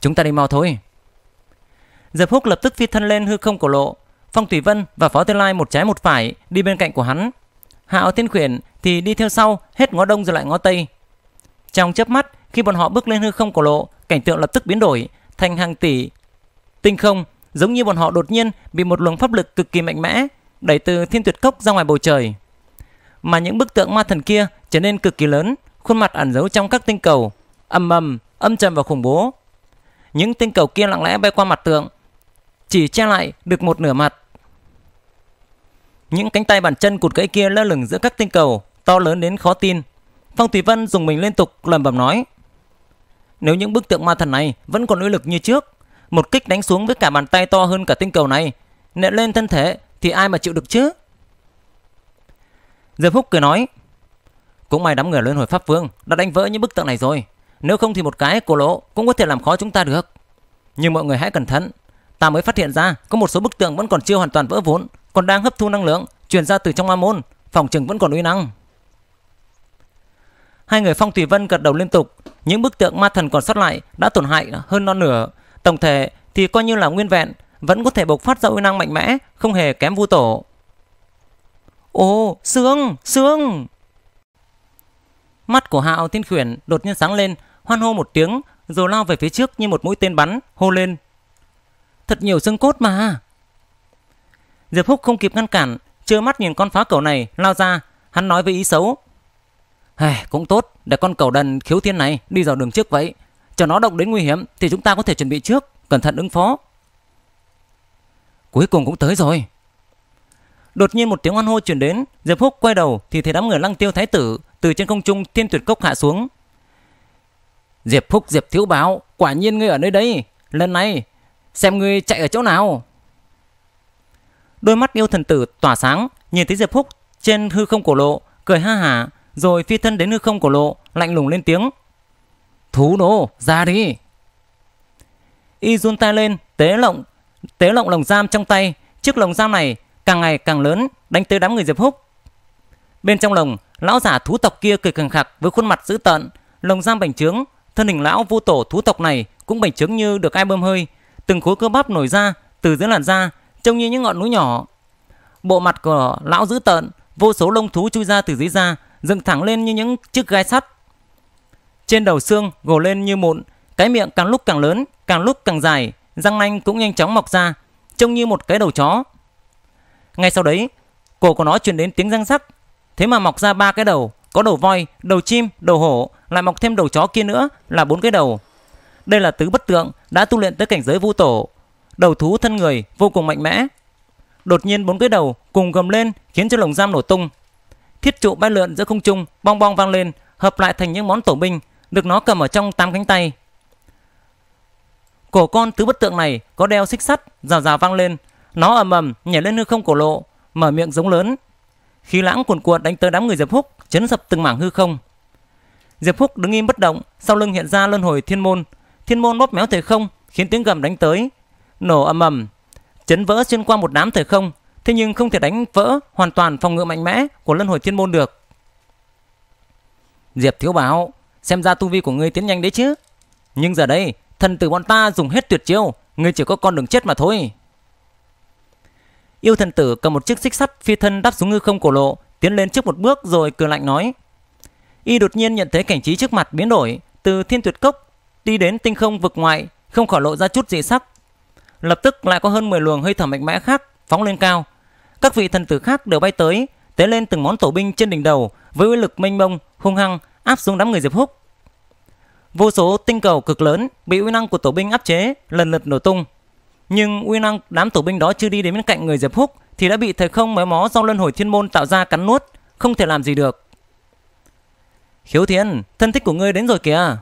Chúng ta đi mau thôi. Diệp Húc lập tức phi thân lên hư không cổ lộ, Phong Thủy Vân và Phó Tây Lai một trái một phải đi bên cạnh của hắn, Hạo Thiên Khuyển thì đi theo sau, hết ngó đông rồi lại ngó tây. Trong chớp mắt, khi bọn họ bước lên hư không cổ lộ, cảnh tượng lập tức biến đổi thành hàng tỷ tinh không, giống như bọn họ đột nhiên bị một luồng pháp lực cực kỳ mạnh mẽ đẩy từ thiên tuyệt cốc ra ngoài bầu trời. Mà những bức tượng ma thần kia trở nên cực kỳ lớn, khuôn mặt ẩn giấu trong các tinh cầu, ầm ầm, âm trầm và khủng bố. Những tinh cầu kia lặng lẽ bay qua mặt tượng, chỉ che lại được một nửa mặt. Những cánh tay bàn chân cụt gãy kia lơ lửng giữa các tinh cầu, to lớn đến khó tin. Phong Thủy Vân dùng mình liên tục lẩm bẩm nói: Nếu những bức tượng ma thần này vẫn còn uy lực như trước, một kích đánh xuống với cả bàn tay to hơn cả tinh cầu này, nện lên thân thể thì ai mà chịu được chứ? Diệp Húc cười nói: Cũng may đám người Luân Hồi Pháp Vương đã đánh vỡ những bức tượng này rồi, nếu không thì một cái cổ lỗ cũng có thể làm khó chúng ta được. Nhưng mọi người hãy cẩn thận, ta mới phát hiện ra có một số bức tượng vẫn còn chưa hoàn toàn vỡ vụn, còn đang hấp thu năng lượng truyền ra từ trong ma môn, phòng chừng vẫn còn uy năng. Hai người Phong Thủy Vân gật đầu liên tục. Những bức tượng ma thần còn sót lại đã tổn hại hơn non nửa, tổng thể thì coi như là nguyên vẹn, vẫn có thể bộc phát ra uy năng mạnh mẽ, không hề kém vu tổ. Ồ, sướng, sướng! Mắt của Hạo Thiên Khuyển đột nhiên sáng lên, hoan hô một tiếng, rồi lao về phía trước như một mũi tên bắn, hô lên. Thật nhiều xương cốt mà! Diệp Phúc không kịp ngăn cản, trơ mắt nhìn con phá cẩu này lao ra, hắn nói với ý xấu. Hề, cũng tốt, để con cẩu đần khiếu thiên này đi vào đường trước vậy. Chờ nó động đến nguy hiểm thì chúng ta có thể chuẩn bị trước, cẩn thận ứng phó. Cuối cùng cũng tới rồi. Đột nhiên một tiếng hoan hô truyền đến, Diệp Phúc quay đầu thì thấy đám người Lăng Tiêu Thái Tử từ trên không trung Thiên Tuyệt Cốc hạ xuống. Diệp Phúc, Diệp Thiếu Báo, quả nhiên ngươi ở nơi đấy. Lần này, xem ngươi chạy ở chỗ nào. Đôi mắt Yêu Thần Tử tỏa sáng, nhìn thấy Diệp Phúc trên hư không cổ lộ, cười ha hả, rồi phi thân đến hư không cổ lộ, lạnh lùng lên tiếng. Thú đồ, ra đi. Y run tay lên, tế lộng, tế lộng lồng giam trong tay. Chiếc lồng giam này càng ngày càng lớn, đánh tới đám người Diệp Phúc. Bên trong lồng, lão giả thú tộc kia cười khẳng khặc với khuôn mặt dữ tợn. Lồng giam bành trướng, thân hình lão vô tổ thú tộc này cũng bành trướng như được ai bơm hơi. Từng khối cơ bắp nổi ra từ dưới làn da, trông như những ngọn núi nhỏ. Bộ mặt của lão dữ tợn, vô số lông thú chui ra từ dưới da, dựng thẳng lên như những chiếc gai sắt. Trên đầu xương gồ lên như mụn, cái miệng càng lúc càng lớn, càng lúc càng dài, răng nanh cũng nhanh chóng mọc ra, trông như một cái đầu chó. Ngay sau đấy, cổ của nó truyền đến tiếng răng rắc, thế mà mọc ra ba cái đầu, có đầu voi, đầu chim, đầu hổ, lại mọc thêm đầu chó kia nữa là bốn cái đầu. Đây là Tứ Bất Tượng đã tu luyện tới cảnh giới vu tổ, đầu thú thân người vô cùng mạnh mẽ. Đột nhiên bốn cái đầu cùng gầm lên khiến cho lồng giam nổ tung, thiết trụ bay lượn giữa không trung, bong bong vang lên, hợp lại thành những món tổ binh được nó cầm ở trong tám cánh tay. Cổ con Tứ Bất Tượng này có đeo xích sắt, rào rào vang lên, nó ầm ầm nhảy lên hư không cổ lộ, mở miệng giống lớn. Khí lãng cuồn cuộn đánh tới đám người Diệp Phúc, chấn sập từng mảng hư không. Diệp Phúc đứng im bất động, sau lưng hiện ra Luân Hồi Thiên Môn, thiên môn bóp méo thời không, khiến tiếng gầm đánh tới, nổ ầm ầm, chấn vỡ xuyên qua một đám thời không, thế nhưng không thể đánh vỡ hoàn toàn phòng ngự mạnh mẽ của Luân Hồi Thiên Môn được. Diệp Thiếu Bảo, xem ra tu vi của ngươi tiến nhanh đấy chứ. Nhưng giờ đây, thần tử bọn ta dùng hết tuyệt chiêu, ngươi chỉ có con đường chết mà thôi. Yêu Thần Tử cầm một chiếc xích sắt phi thân đáp xuống ngư không cổ lộ, tiến lên trước một bước rồi cười lạnh nói. Y đột nhiên nhận thấy cảnh trí trước mặt biến đổi, từ Thiên Tuyệt Cốc đi đến tinh không vực ngoại, không khỏi lộ ra chút dị sắc. Lập tức lại có hơn mười luồng hơi thở mạnh mẽ khác phóng lên cao. Các vị thần tử khác đều bay tới, tế lên từng món tổ binh trên đỉnh đầu với uy lực mênh mông, hung hăng áp xuống đám người Diệp Húc. Vô số tinh cầu cực lớn bị uy năng của tổ binh áp chế, lần lượt nổ tung. Nhưng uy năng đám tổ binh đó chưa đi đến bên cạnh người Diệp Húc thì đã bị thời không méo mó do Luân Hồi Thiên Môn tạo ra cắn nuốt, không thể làm gì được. Khiếu Thiên, thân thích của ngươi đến rồi kìa.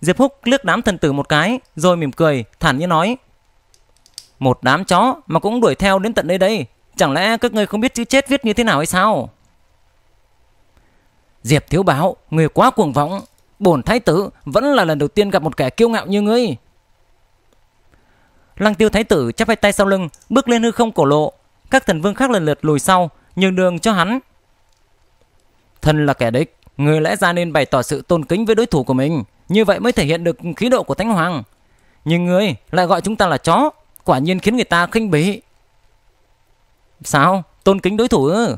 Diệp Húc liếc đám thần tử một cái, rồi mỉm cười, thản nhiên nói. Một đám chó mà cũng đuổi theo đến tận đây đây, chẳng lẽ các ngươi không biết chữ chết viết như thế nào hay sao? Diệp Thiếu Bảo, người quá cuồng vọng, bổn thái tử vẫn là lần đầu tiên gặp một kẻ kiêu ngạo như ngươi. Lăng Tiêu Thái Tử chắp hai tay sau lưng, bước lên hư không cổ lộ, các thần vương khác lần lượt lùi sau, nhường đường cho hắn. Thần là kẻ địch, người lẽ ra nên bày tỏ sự tôn kính với đối thủ của mình, như vậy mới thể hiện được khí độ của Thánh Hoàng. Nhưng ngươi lại gọi chúng ta là chó, quả nhiên khiến người ta khinh bỉ. Sao? Tôn kính đối thủ ư?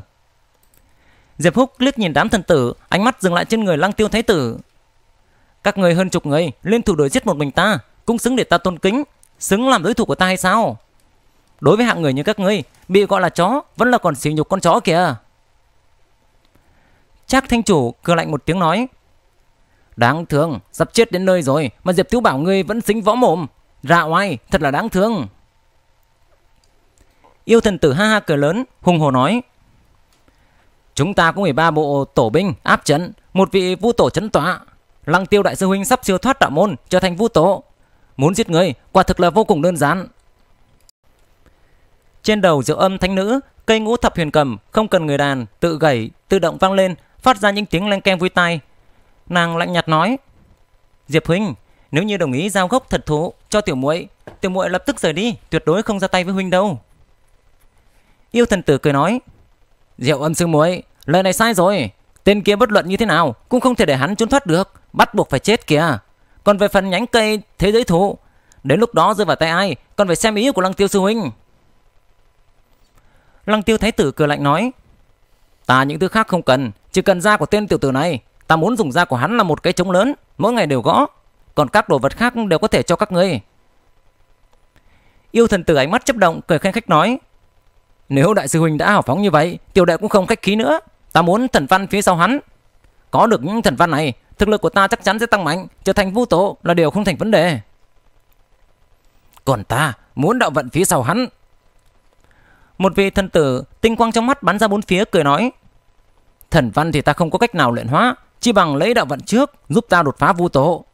Diệp Húc liếc nhìn đám thần tử, ánh mắt dừng lại trên người Lăng Tiêu Thái Tử. Các người hơn chục người liên thủ đối giết một mình ta, cũng xứng để ta tôn kính, xứng làm đối thủ của ta hay sao? Đối với hạng người như các ngươi, bị gọi là chó vẫn là còn xỉ nhục con chó kìa. Trác Thanh Chủ cười lạnh một tiếng nói. Đáng thương, sắp chết đến nơi rồi mà Diệp Thiếu Bảo ngươi vẫn xính võ mồm, ra oai, thật là đáng thương. Yêu Thần Tử ha ha cười lớn, hùng hồ nói. Chúng ta có mười ba bộ tổ binh áp trận, một vị vu tổ trấn tọa. Lăng Tiêu đại sư huynh sắp siêu thoát đạo môn, trở thành vu tổ. Muốn giết người, quả thực là vô cùng đơn giản. Trên đầu Diệu Âm Thánh Nữ, cây ngũ thập huyền cầm không cần người đàn, tự gảy, tự động vang lên, phát ra những tiếng leng keng vui tai. Nàng lạnh nhạt nói. Diệp huynh, nếu như đồng ý giao gốc thật thú cho tiểu muội, tiểu muội lập tức rời đi, tuyệt đối không ra tay với huynh đâu. Yêu Thần Tử cười nói. Diệu Âm sư muội, lời này sai rồi. Tên kia bất luận như thế nào cũng không thể để hắn trốn thoát được, bắt buộc phải chết kìa. Còn về phần nhánh cây thế giới thụ, đến lúc đó rơi vào tay ai còn phải xem ý của Lăng Tiêu sư huynh. Lăng Tiêu Thái Tử cười lạnh nói: Ta những thứ khác không cần, chỉ cần da của tên tiểu tử này. Ta muốn dùng da của hắn là một cái trống lớn, mỗi ngày đều gõ. Còn các đồ vật khác đều có thể cho các ngươi. Yêu thần tử ánh mắt chấp động, cười khen khách nói: Nếu đại sư huynh đã hào phóng như vậy, tiểu đệ cũng không khách khí nữa. Ta muốn thần văn phía sau hắn. Có được những thần văn này, thực lực của ta chắc chắn sẽ tăng mạnh, trở thành vũ tổ là điều không thành vấn đề. Còn ta muốn đạo vận phía sau hắn. Một vị thần tử tinh quang trong mắt bắn ra bốn phía, cười nói: Thần văn thì ta không có cách nào luyện hóa, chỉ bằng lấy đạo vận trước giúp ta đột phá vũ tổ.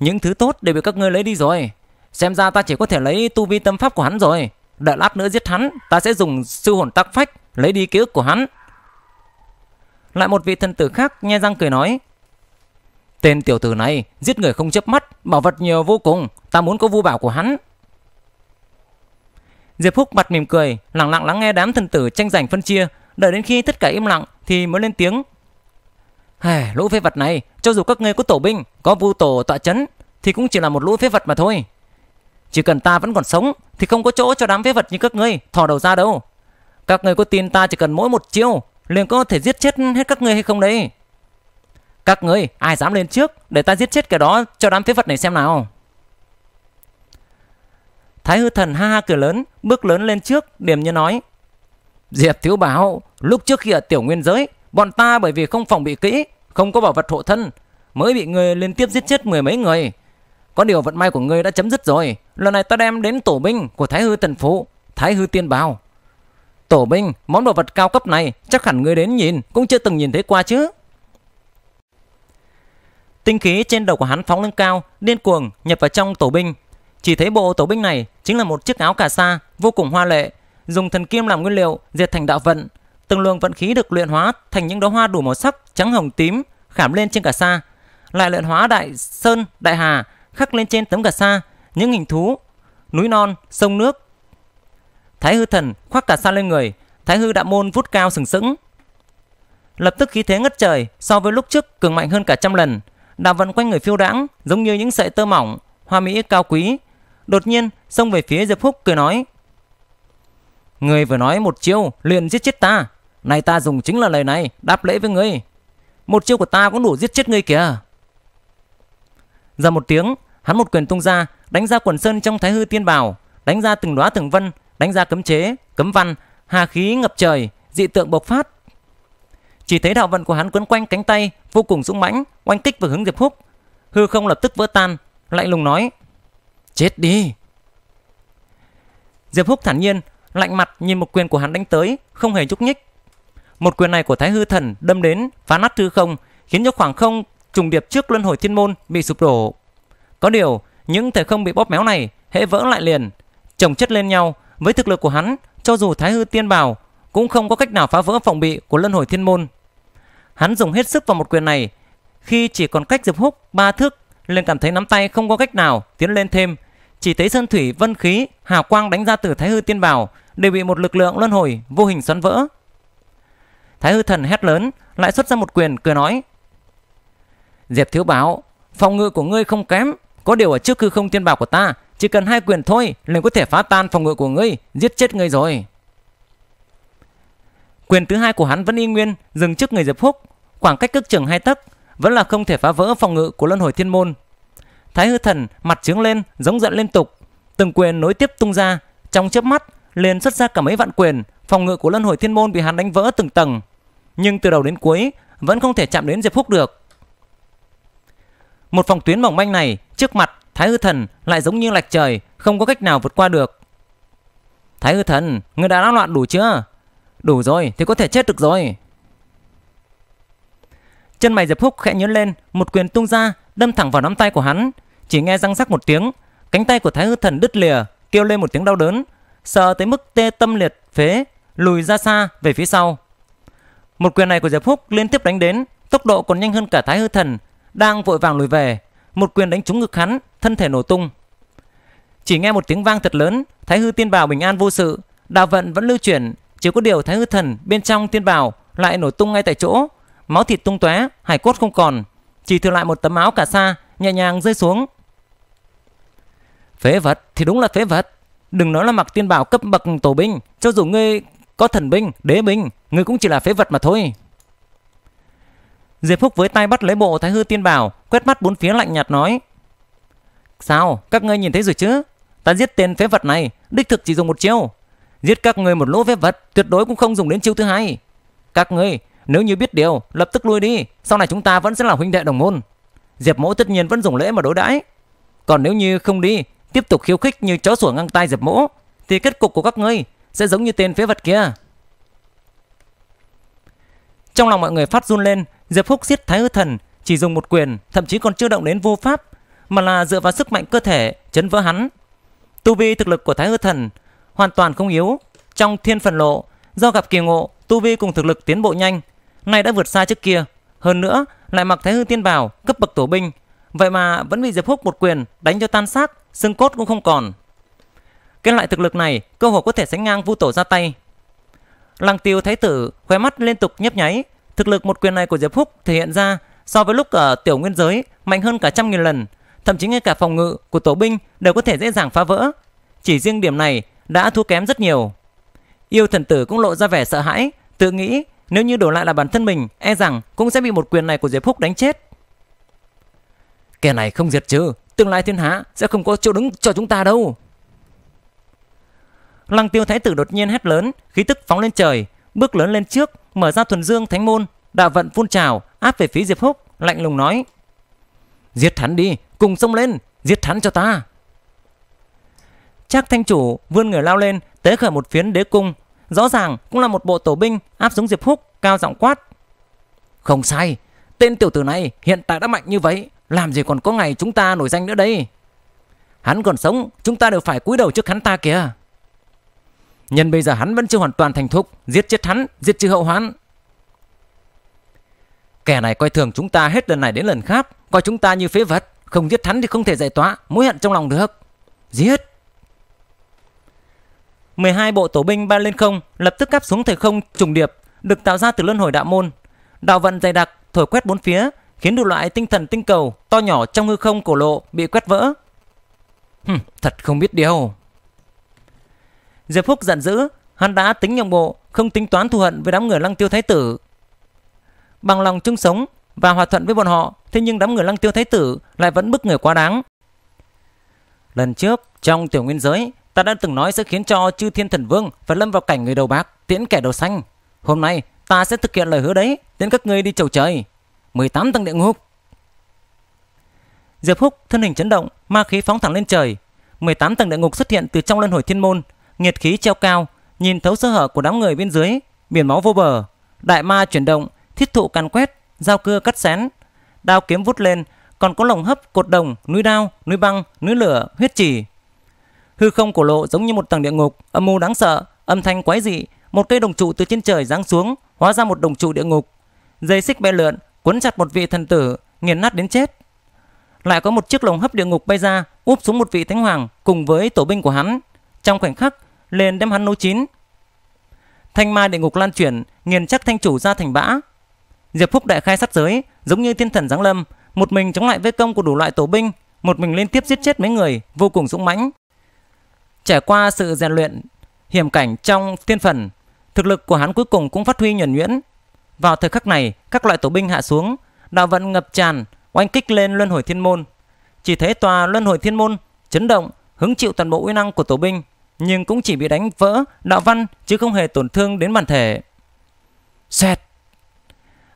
Những thứ tốt đều bị các ngươi lấy đi rồi. Xem ra ta chỉ có thể lấy tu vi tâm pháp của hắn rồi. Đợi lát nữa giết hắn, ta sẽ dùng siêu hồn tắc phách lấy đi ký ức của hắn. Lại một vị thần tử khác nghe răng cười nói: Tên tiểu tử này giết người không chớp mắt, bảo vật nhiều vô cùng, ta muốn có vu bảo của hắn. Diệp Phúc mặt mỉm cười, lặng lặng lắng nghe đám thần tử tranh giành phân chia, đợi đến khi tất cả im lặng thì mới lên tiếng: Hề, lũ phế vật này, cho dù các ngươi có tổ binh, có vu tổ tọa chấn thì cũng chỉ là một lũ phế vật mà thôi. Chỉ cần ta vẫn còn sống thì không có chỗ cho đám phế vật như các ngươi thò đầu ra đâu. Các ngươi có tin ta chỉ cần mỗi một chiêu liền có thể giết chết hết các ngươi hay không đấy? Các ngươi ai dám lên trước, để ta giết chết cái đó cho đám phế vật này xem nào. Thái hư thần ha ha cười lớn, bước lớn lên trước, điềm như nói: Diệp thiếu bảo, lúc trước khi ở tiểu nguyên giới, bọn ta bởi vì không phòng bị kỹ, không có bảo vật hộ thân, mới bị người liên tiếp giết chết mười mấy người. Có điều vận may của ngươi đã chấm dứt rồi. Lần này ta đem đến tổ binh của Thái hư thần phụ, Thái hư tiên bảo. Tổ binh, món đồ vật cao cấp này chắc hẳn ngươi đến nhìn cũng chưa từng nhìn thấy qua chứ. Tinh khí trên đầu của hắn phóng lên cao, điên cuồng nhập vào trong tổ binh. Chỉ thấy bộ tổ binh này chính là một chiếc áo cà sa vô cùng hoa lệ, dùng thần kim làm nguyên liệu, dệt thành đạo vận. Từng luồng vận khí được luyện hóa thành những đóa hoa đủ màu sắc trắng hồng tím khảm lên trên cà sa, lại luyện hóa đại sơn đại hà khắc lên trên tấm cà sa những hình thú, núi non, sông nước. Thái hư thần khoác cà sa lên người, Thái hư đạo môn vút cao sừng sững, lập tức khí thế ngất trời, so với lúc trước cường mạnh hơn cả trăm lần. Đạo vận quanh người phiêu đãng giống như những sợi tơ mỏng, hoa mỹ cao quý. Đột nhiên xông về phía Diệp Phúc cười nói: Người vừa nói một chiêu liền giết chết ta, này ta dùng chính là lời này đáp lễ với ngươi. Một chiêu của ta cũng đủ giết chết ngươi kìa. Ra một tiếng, hắn một quyền tung ra, đánh ra quần sơn trong Thái hư tiên bảo, đánh ra từng đóa từng vân, đánh ra cấm chế, cấm văn, hà khí ngập trời, dị tượng bộc phát. Chỉ thấy đạo vận của hắn quấn quanh cánh tay, vô cùng dũng mãnh, oanh kích vào hướng Diệp Húc. Hư không lập tức vỡ tan, lạnh lùng nói: Chết đi! Diệp Húc thản nhiên, lạnh mặt nhìn một quyền của hắn đánh tới, không hề nhúc nhích. Một quyền này của Thái hư thần đâm đến, phá nát hư không, khiến cho khoảng không trùng điệp trước luân hồi thiên môn bị sụp đổ. Có điều, những thể không bị bóp méo này hễ vỡ lại liền chồng chất lên nhau. Với thực lực của hắn, cho dù Thái hư tiên bảo cũng không có cách nào phá vỡ phòng bị của luân hồi thiên môn. Hắn dùng hết sức vào một quyền này, khi chỉ còn cách Diệp Húc ba thước, liền cảm thấy nắm tay không có cách nào tiến lên thêm. Chỉ thấy sơn thủy vân khí hào quang đánh ra từ Thái hư tiên bảo đều bị một lực lượng luân hồi vô hình xoắn vỡ. Thái hư thần hét lớn, lại xuất ra một quyền cười nói: Diệp thiếu bảo, phòng ngự của ngươi không kém, có điều ở trước hư không tiên bảo của ta chỉ cần hai quyền thôi liền có thể phá tan phòng ngự của ngươi, giết chết ngươi rồi. Quyền thứ hai của hắn vẫn y nguyên dừng trước người Diệp Húc, khoảng cách cước chừng hai tấc, vẫn là không thể phá vỡ phòng ngự của luân hồi thiên môn. Thái hư thần mặt trướng lên, giống giận liên tục, từng quyền nối tiếp tung ra, trong chớp mắt liền xuất ra cả mấy vạn quyền, phòng ngự của luân hồi thiên môn bị hắn đánh vỡ từng tầng, nhưng từ đầu đến cuối vẫn không thể chạm đến Diệp Húc được. Một phòng tuyến mỏng manh này trước mặt Thái hư thần lại giống như lạch trời, không có cách nào vượt qua được. Thái hư thần, ngươi đã náo loạn đủ chưa? Đủ rồi thì có thể chết được rồi. Chân mày Diệp Húc khẽ nhướng lên, một quyền tung ra đâm thẳng vào nắm tay của hắn. Chỉ nghe răng rắc một tiếng, cánh tay của Thái hư thần đứt lìa, kêu lên một tiếng đau đớn, sợ tới mức tê tâm liệt phế, lùi ra xa về phía sau. Một quyền này của Diệp Húc liên tiếp đánh đến, tốc độ còn nhanh hơn cả Thái hư thần đang vội vàng lùi về. Một quyền đánh trúng ngực hắn, thân thể nổ tung. Chỉ nghe một tiếng vang thật lớn, Thái hư tiên bảo bình an vô sự, đạo vận vẫn lưu chuyển. Chỉ có điều Thái hư thần bên trong tiên bảo lại nổ tung ngay tại chỗ, máu thịt tung tóe, hải cốt không còn, chỉ thừa lại một tấm áo cà sa nhẹ nhàng rơi xuống. Phế vật thì đúng là phế vật, Đừng nói là mặc tiên bảo cấp bậc tổ binh, cho dù ngươi có thần binh, đế binh, ngươi cũng chỉ là phế vật mà thôi. Diệp Phúc với tay bắt lấy bộ Thái Hư Tiên Bảo, quét mắt bốn phía lạnh nhạt nói: Sao, các ngươi nhìn thấy rồi chứ? Ta giết tên phế vật này, đích thực chỉ dùng một chiêu. Giết các ngươi một lỗ phế vật, tuyệt đối cũng không dùng đến chiêu thứ hai. Các ngươi, nếu như biết điều, lập tức lui đi, sau này chúng ta vẫn sẽ là huynh đệ đồng môn. Diệp Mỗ tất nhiên vẫn dùng lễ mà đối đãi. Còn nếu như không đi, tiếp tục khiêu khích như chó sủa ngang tai Diệp Mỗ, thì kết cục của các ngươi sẽ giống như tên phế vật kia. Trong lòng mọi người phát run lên, Diệp Phúc giết Thái Hư Thần chỉ dùng một quyền, thậm chí còn chưa động đến vô pháp, mà là dựa vào sức mạnh cơ thể chấn vỡ hắn. Tu vi thực lực của Thái Hư Thần hoàn toàn không yếu, trong thiên phần lộ do gặp kỳ ngộ, tu vi cùng thực lực tiến bộ nhanh, nay đã vượt xa trước kia, hơn nữa lại mặc Thái Hư Tiên Bảo cấp bậc tổ binh, vậy mà vẫn bị Diệp Phúc một quyền đánh cho tan xác, xương cốt cũng không còn. Cái loại thực lực này cơ hồ có thể sánh ngang Vu Tổ ra tay. Lăng Tiêu Thái Tử khóe mắt liên tục nhấp nháy, thực lực một quyền này của Diệp Phúc thể hiện ra so với lúc ở tiểu nguyên giới mạnh hơn cả trăm nghìn lần, thậm chí ngay cả phòng ngự của tổ binh đều có thể dễ dàng phá vỡ, chỉ riêng điểm này đã thua kém rất nhiều. Yêu Thần Tử cũng lộ ra vẻ sợ hãi, tự nghĩ nếu như đổi lại là bản thân mình, e rằng cũng sẽ bị một quyền này của Diệp Phúc đánh chết. Kẻ này không diệt trừ, tương lai thiên hạ sẽ không có chỗ đứng cho chúng ta đâu. Lăng Tiêu Thái Tử đột nhiên hét lớn, khí tức phóng lên trời, bước lớn lên trước, mở ra thuần dương thánh môn, đạo vận phun trào áp về phía Diệp Phúc, lạnh lùng nói: Giết hắn đi, cùng xông lên, giết hắn cho ta. Trác Thanh Chủ vươn người lao lên, tế khởi một phiến đế cung, rõ ràng cũng là một bộ tổ binh, áp xuống Diệp Phúc, cao giọng quát: Không sai, tên tiểu tử này hiện tại đã mạnh như vậy, làm gì còn có ngày chúng ta nổi danh nữa đây. Hắn còn sống, chúng ta đều phải cúi đầu trước hắn ta kìa. Nhân bây giờ hắn vẫn chưa hoàn toàn thành thục, giết chết hắn, giết trừ hậu hoạn. Kẻ này coi thường chúng ta hết lần này đến lần khác, coi chúng ta như phế vật, không giết hắn thì không thể giải tỏa mối hận trong lòng được. Giết! mười hai bộ tổ binh bay lên không, lập tức cáp xuống thời không trùng điệp, được tạo ra từ luân hồi đạo môn. Đạo vận dày đặc thổi quét bốn phía, khiến đủ loại tinh thần tinh cầu to nhỏ trong hư không cổ lộ bị quét vỡ. Hừm, thật không biết điều. Diệp Phúc giận dữ, hắn đã tính nhượng bộ, không tính toán thù hận với đám người Lăng Tiêu Thái Tử. Bằng lòng chung sống và hòa thuận với bọn họ, thế nhưng đám người Lăng Tiêu Thái Tử lại vẫn bức người quá đáng. Lần trước, trong tiểu nguyên giới, ta đã từng nói sẽ khiến cho chư thiên thần vương phải lâm vào cảnh người đầu bạc, tiễn kẻ đầu xanh. Hôm nay, ta sẽ thực hiện lời hứa đấy, tiễn các ngươi đi chầu trời. mười tám tầng địa ngục. Diệp Phúc thân hình chấn động, ma khí phóng thẳng lên trời. mười tám tầng địa ngục xuất hiện từ trong luân hồi thiên môn, nhiệt khí treo cao, nhìn thấu sơ hở của đám người bên dưới, biển máu vô bờ, đại ma chuyển động, thiết thụ càn quét, dao cưa cắt xén, đao kiếm vút lên, còn có lồng hấp, cột đồng, núi đao, núi băng, núi lửa, huyết trì. Hư không cổ lộ giống như một tầng địa ngục, âm mưu đáng sợ, âm thanh quái dị, một cây đồng trụ từ trên trời giáng xuống, hóa ra một đồng trụ địa ngục, dây xích bay lượn, quấn chặt một vị thần tử, nghiền nát đến chết. Lại có một chiếc lồng hấp địa ngục bay ra, úp xuống một vị thánh hoàng cùng với tổ binh của hắn, trong khoảnh khắc liền đem hắn nấu chín. Thanh ma địa ngục lan chuyển, nghiền chắc Thanh Chủ ra thành bã. Diệp Phúc đại khai sát giới, giống như thiên thần giáng lâm, một mình chống lại vây công của đủ loại tổ binh, một mình liên tiếp giết chết mấy người, vô cùng dũng mãnh. Trải qua sự rèn luyện hiểm cảnh trong thiên phần, thực lực của hắn cuối cùng cũng phát huy nhuần nhuyễn. Vào thời khắc này, các loại tổ binh hạ xuống, đạo vận ngập tràn, oanh kích lên luân hồi thiên môn. Chỉ thấy tòa luân hồi thiên môn chấn động, hứng chịu toàn bộ uy năng của tổ binh, nhưng cũng chỉ bị đánh vỡ đạo văn chứ không hề tổn thương đến bản thể. Xoẹt!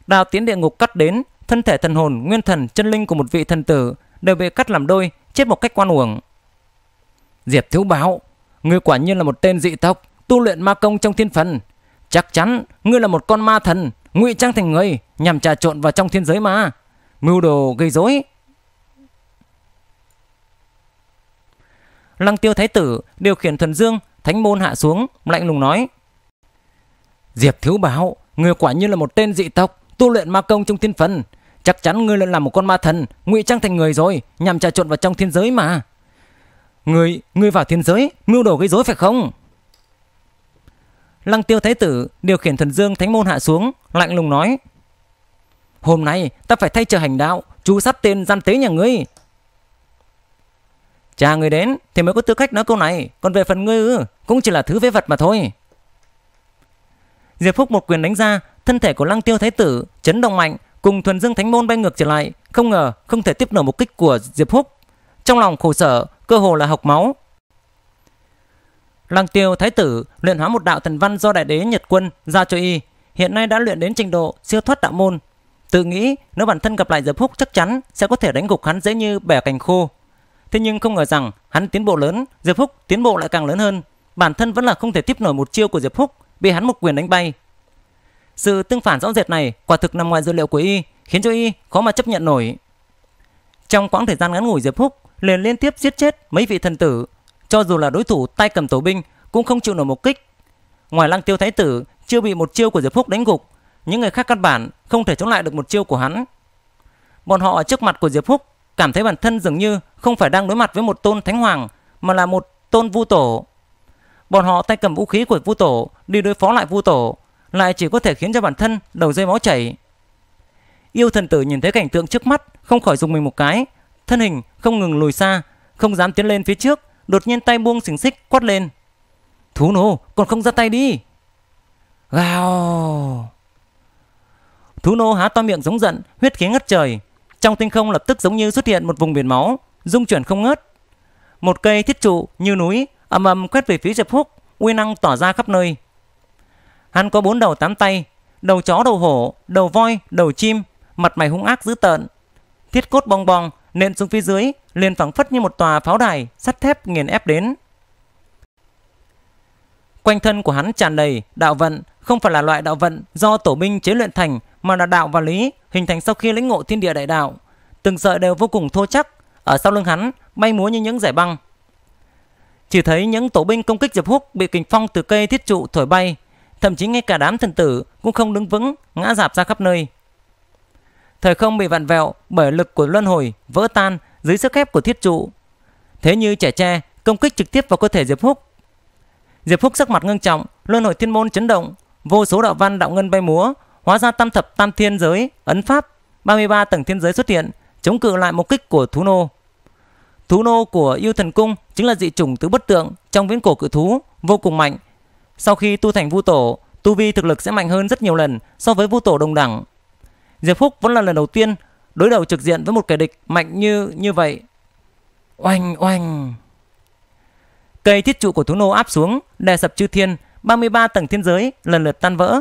Đao tiến địa ngục cắt đến, thân thể thần hồn, nguyên thần, chân linh của một vị thần tử đều bị cắt làm đôi, chết một cách oan uổng. Diệp Thiếu Báo, ngươi quả nhiên là một tên dị tộc, tu luyện ma công trong thiên phần. Chắc chắn ngươi là một con ma thần, ngụy trang thành người, nhằm trà trộn vào trong thiên giới ma, mưu đồ gây rối. Lăng Tiêu Thái Tử điều khiển thuần dương thánh môn hạ xuống, lạnh lùng nói: Diệp Thiếu Báo, ngươi quả nhiên là một tên dị tộc, tu luyện ma công trong thiên phần. Chắc chắn ngươi lại là một con ma thần, ngụy trang thành người rồi, nhằm trà trộn vào trong thiên giới mà. Ngươi, ngươi vào thiên giới mưu đồ gây rối phải không? Lăng Tiêu Thái Tử điều khiển thuần dương thánh môn hạ xuống, lạnh lùng nói: Hôm nay ta phải thay trời hành đạo, tru sát tên gian tế nhà ngươi. Cha ngươi đến thì mới có tư cách nói câu này, còn về phần ngươi cũng chỉ là thứ vế vật mà thôi. Diệp Phúc một quyền đánh ra, thân thể của Lăng Tiêu Thái Tử chấn động mạnh, cùng thuần dương thánh môn bay ngược trở lại, không ngờ không thể tiếp nổi một kích của Diệp Phúc. Trong lòng khổ sở, cơ hồ là học máu. Lăng Tiêu Thái Tử luyện hóa một đạo thần văn do đại đế Nhật Quân giao cho y, hiện nay đã luyện đến trình độ siêu thoát đạo môn. Tự nghĩ nếu bản thân gặp lại Diệp Phúc chắc chắn sẽ có thể đánh gục hắn dễ như bẻ cành khô. Thế nhưng không ngờ rằng hắn tiến bộ lớn, Diệp Phúc tiến bộ lại càng lớn hơn. Bản thân vẫn là không thể tiếp nổi một chiêu của Diệp Phúc, bị hắn một quyền đánh bay. Sự tương phản rõ rệt này quả thực nằm ngoài dữ liệu của y, khiến cho y khó mà chấp nhận nổi. Trong quãng thời gian ngắn ngủi, Diệp Phúc liền liên tiếp giết chết mấy vị thần tử, cho dù là đối thủ tay cầm tổ binh cũng không chịu nổi một kích. Ngoài Lăng Tiêu Thái Tử chưa bị một chiêu của Diệp Phúc đánh gục, những người khác căn bản không thể chống lại được một chiêu của hắn. Bọn họ ở trước mặt của Diệp Phúc cảm thấy bản thân dường như không phải đang đối mặt với một tôn thánh hoàng, mà là một tôn vu tổ. Bọn họ tay cầm vũ khí của vu tổ đi đối phó lại vu tổ, lại chỉ có thể khiến cho bản thân đầu dây máu chảy. Yêu thần tử nhìn thấy cảnh tượng trước mắt không khỏi dùng mình một cái, thân hình không ngừng lùi xa, không dám tiến lên phía trước. Đột nhiên tay buông xiềng xích quát lên: "Thú nô, còn không ra tay đi!" Gào! Thú nô há to miệng giống giận, huyết khí ngất trời. Trong tinh không lập tức giống như xuất hiện một vùng biển máu, rung chuyển không ngớt. Một cây thiết trụ như núi ầm ầm quét về phía Diệp Phúc, uy năng tỏa ra khắp nơi. Hắn có bốn đầu tám tay, đầu chó, đầu hổ, đầu voi, đầu chim, mặt mày hung ác dữ tợn. Thiết cốt bong bong nện xuống phía dưới, liền phẳng phất như một tòa pháo đài sắt thép nghiền ép đến. Quanh thân của hắn tràn đầy đạo vận, không phải là loại đạo vận do tổ binh chế luyện thành, mà là đạo và lý hình thành sau khi lĩnh ngộ thiên địa đại đạo. Từng sợi đều vô cùng thô chắc, ở sau lưng hắn bay múa như những dải băng. Chỉ thấy những tổ binh công kích Diệp Húc bị kình phong từ cây thiết trụ thổi bay, thậm chí ngay cả đám thần tử cũng không đứng vững, ngã rạp ra khắp nơi. Thời không bị vặn vẹo bởi lực của luân hồi, vỡ tan dưới sức ép của thiết trụ, thế như trẻ tre công kích trực tiếp vào cơ thể Diệp Húc. Diệp Húc sắc mặt ngưng trọng, luân hồi thiên môn chấn động, vô số đạo văn đạo ngân bay múa, hóa ra tam thập tam thiên giới ấn pháp, ba mươi ba tầng thiên giới xuất hiện, chống cự lại một kích của thú nô. Thú nô của yêu thần cung chính là dị chủng tứ bất tượng trong viễn cổ cự thú, vô cùng mạnh. Sau khi tu thành vu tổ, tu vi thực lực sẽ mạnh hơn rất nhiều lần so với vu tổ đồng đẳng. Diệp Phúc vẫn là lần đầu tiên đối đầu trực diện với một kẻ địch mạnh như như vậy. Oanh oanh! Cây thiết trụ của thú nô áp xuống, đè sập chư thiên, ba mươi ba tầng thiên giới lần lượt tan vỡ.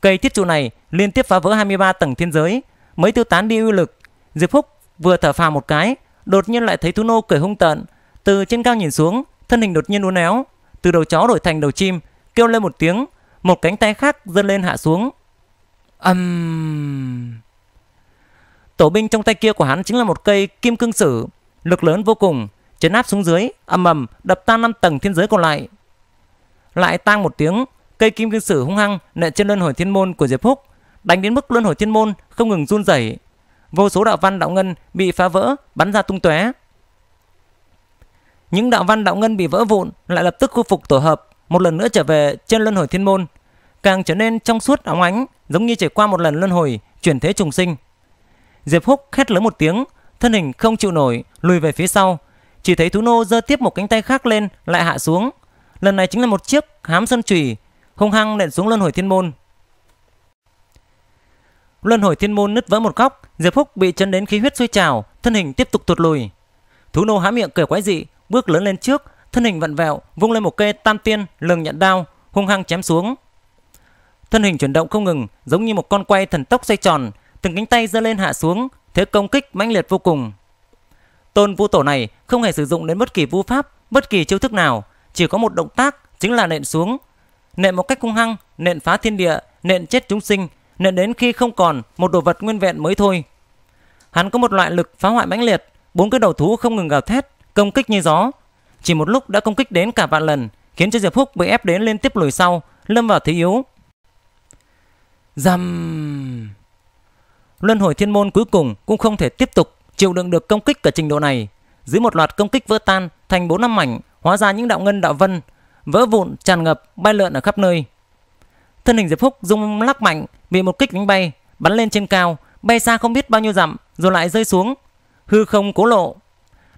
Cây thiết trụ này liên tiếp phá vỡ hai mươi ba tầng thiên giới, mới tiêu tán đi uy lực. Diệp Phúc vừa thở phào một cái, đột nhiên lại thấy thú nô cười hung tợn, từ trên cao nhìn xuống, thân hình đột nhiên uốn éo, từ đầu chó đổi thành đầu chim, kêu lên một tiếng, một cánh tay khác giơ lên hạ xuống. Ầm! Um... Tổ binh trong tay kia của hắn chính là một cây kim cương sử, lực lớn vô cùng, chấn áp xuống dưới, ầm ầm đập tan năm tầng thiên giới còn lại. Lại tang một tiếng, cây kim cương sử hung hăng nện trên luân hồi thiên môn của Diệp Húc, đánh đến mức luân hồi thiên môn không ngừng run rẩy, vô số đạo văn đạo ngân bị phá vỡ, bắn ra tung tóe. Những đạo văn đạo ngân bị vỡ vụn lại lập tức khôi phục tổ hợp, một lần nữa trở về trên luân hồi thiên môn, càng trở nên trong suốt óng ánh, giống như trải qua một lần luân hồi chuyển thế trùng sinh. Diệp Húc hét lớn một tiếng, thân hình không chịu nổi, lùi về phía sau. Chỉ thấy thú nô giơ tiếp một cánh tay khác lên, lại hạ xuống. Lần này chính là một chiếc hám sơn chùy, hung hăng nện xuống luân hồi thiên môn. Luân hồi thiên môn nứt vỡ một góc, Diệp Húc bị chấn đến khí huyết sôi trào, thân hình tiếp tục tụt lùi. Thú nô há miệng cười quái dị, bước lớn lên trước, thân hình vặn vẹo, vung lên một cây tam tiên lường nhận đao, hung hăng chém xuống. Thân hình chuyển động không ngừng, giống như một con quay thần tốc xoay tròn, từng cánh tay giơ lên hạ xuống, thế công kích mãnh liệt vô cùng. Tôn vu tổ này không hề sử dụng đến bất kỳ vu pháp, bất kỳ chiêu thức nào, chỉ có một động tác chính là nện xuống, nện một cách hung hăng, nện phá thiên địa, nện chết chúng sinh, nện đến khi không còn một đồ vật nguyên vẹn mới thôi. Hắn có một loại lực phá hoại mãnh liệt, bốn cái đầu thú không ngừng gào thét, công kích như gió, chỉ một lúc đã công kích đến cả vạn lần, khiến cho Diệp Húc bị ép đến liên tiếp lùi sau, lâm vào thế yếu. Dầm! Luân hồi thiên môn cuối cùng cũng không thể tiếp tục chịu đựng được công kích ở trình độ này, dưới một loạt công kích vỡ tan thành bốn năm mảnh, hóa ra những đạo ngân đạo vân vỡ vụn tràn ngập, bay lượn ở khắp nơi. Thân hình Diệp Húc rung lắc mạnh, bị một kích đánh bay, bắn lên trên cao, bay xa không biết bao nhiêu dặm, rồi lại rơi xuống, hư không cố lộ.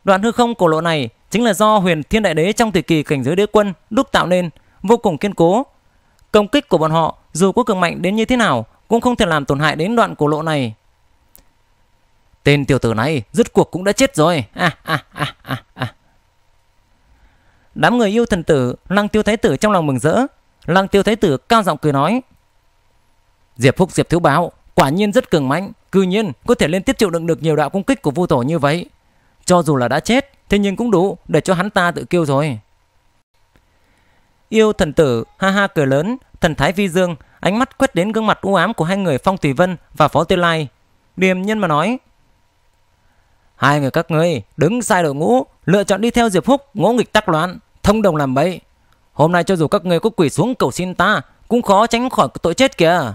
Đoạn hư không cổ lộ này chính là do Huyền Thiên Đại Đế trong thời kỳ cảnh giới đế quân đúc tạo nên, vô cùng kiên cố. Công kích của bọn họ dù có cường mạnh đến như thế nào cũng không thể làm tổn hại đến đoạn cổ lộ này. Tên tiểu tử này rốt cuộc cũng đã chết rồi. À, à, à, à, à. Đám người yêu thần tử, Lăng Tiêu Thái Tử trong lòng mừng rỡ. Lăng Tiêu Thái Tử cao giọng cười nói: Diệp Phúc, Diệp thiếu báo quả nhiên rất cường mãnh, cư nhiên có thể liên tiếp chịu đựng được nhiều đạo công kích của Vu Tổ như vậy. Cho dù là đã chết, thế nhưng cũng đủ để cho hắn ta tự kiêu rồi. Yêu thần tử ha ha cười lớn, thần thái vi dương, ánh mắt quét đến gương mặt u ám của hai người Phong Thủy Vân và Phó Tây Lai. Điềm nhân mà nói: Hai người các ngươi đứng sai đội ngũ, lựa chọn đi theo Diệp Húc ngỗ nghịch tác loạn, thông đồng làm bậy. Hôm nay cho dù các ngươi có quỳ xuống cầu xin ta cũng khó tránh khỏi tội chết kìa.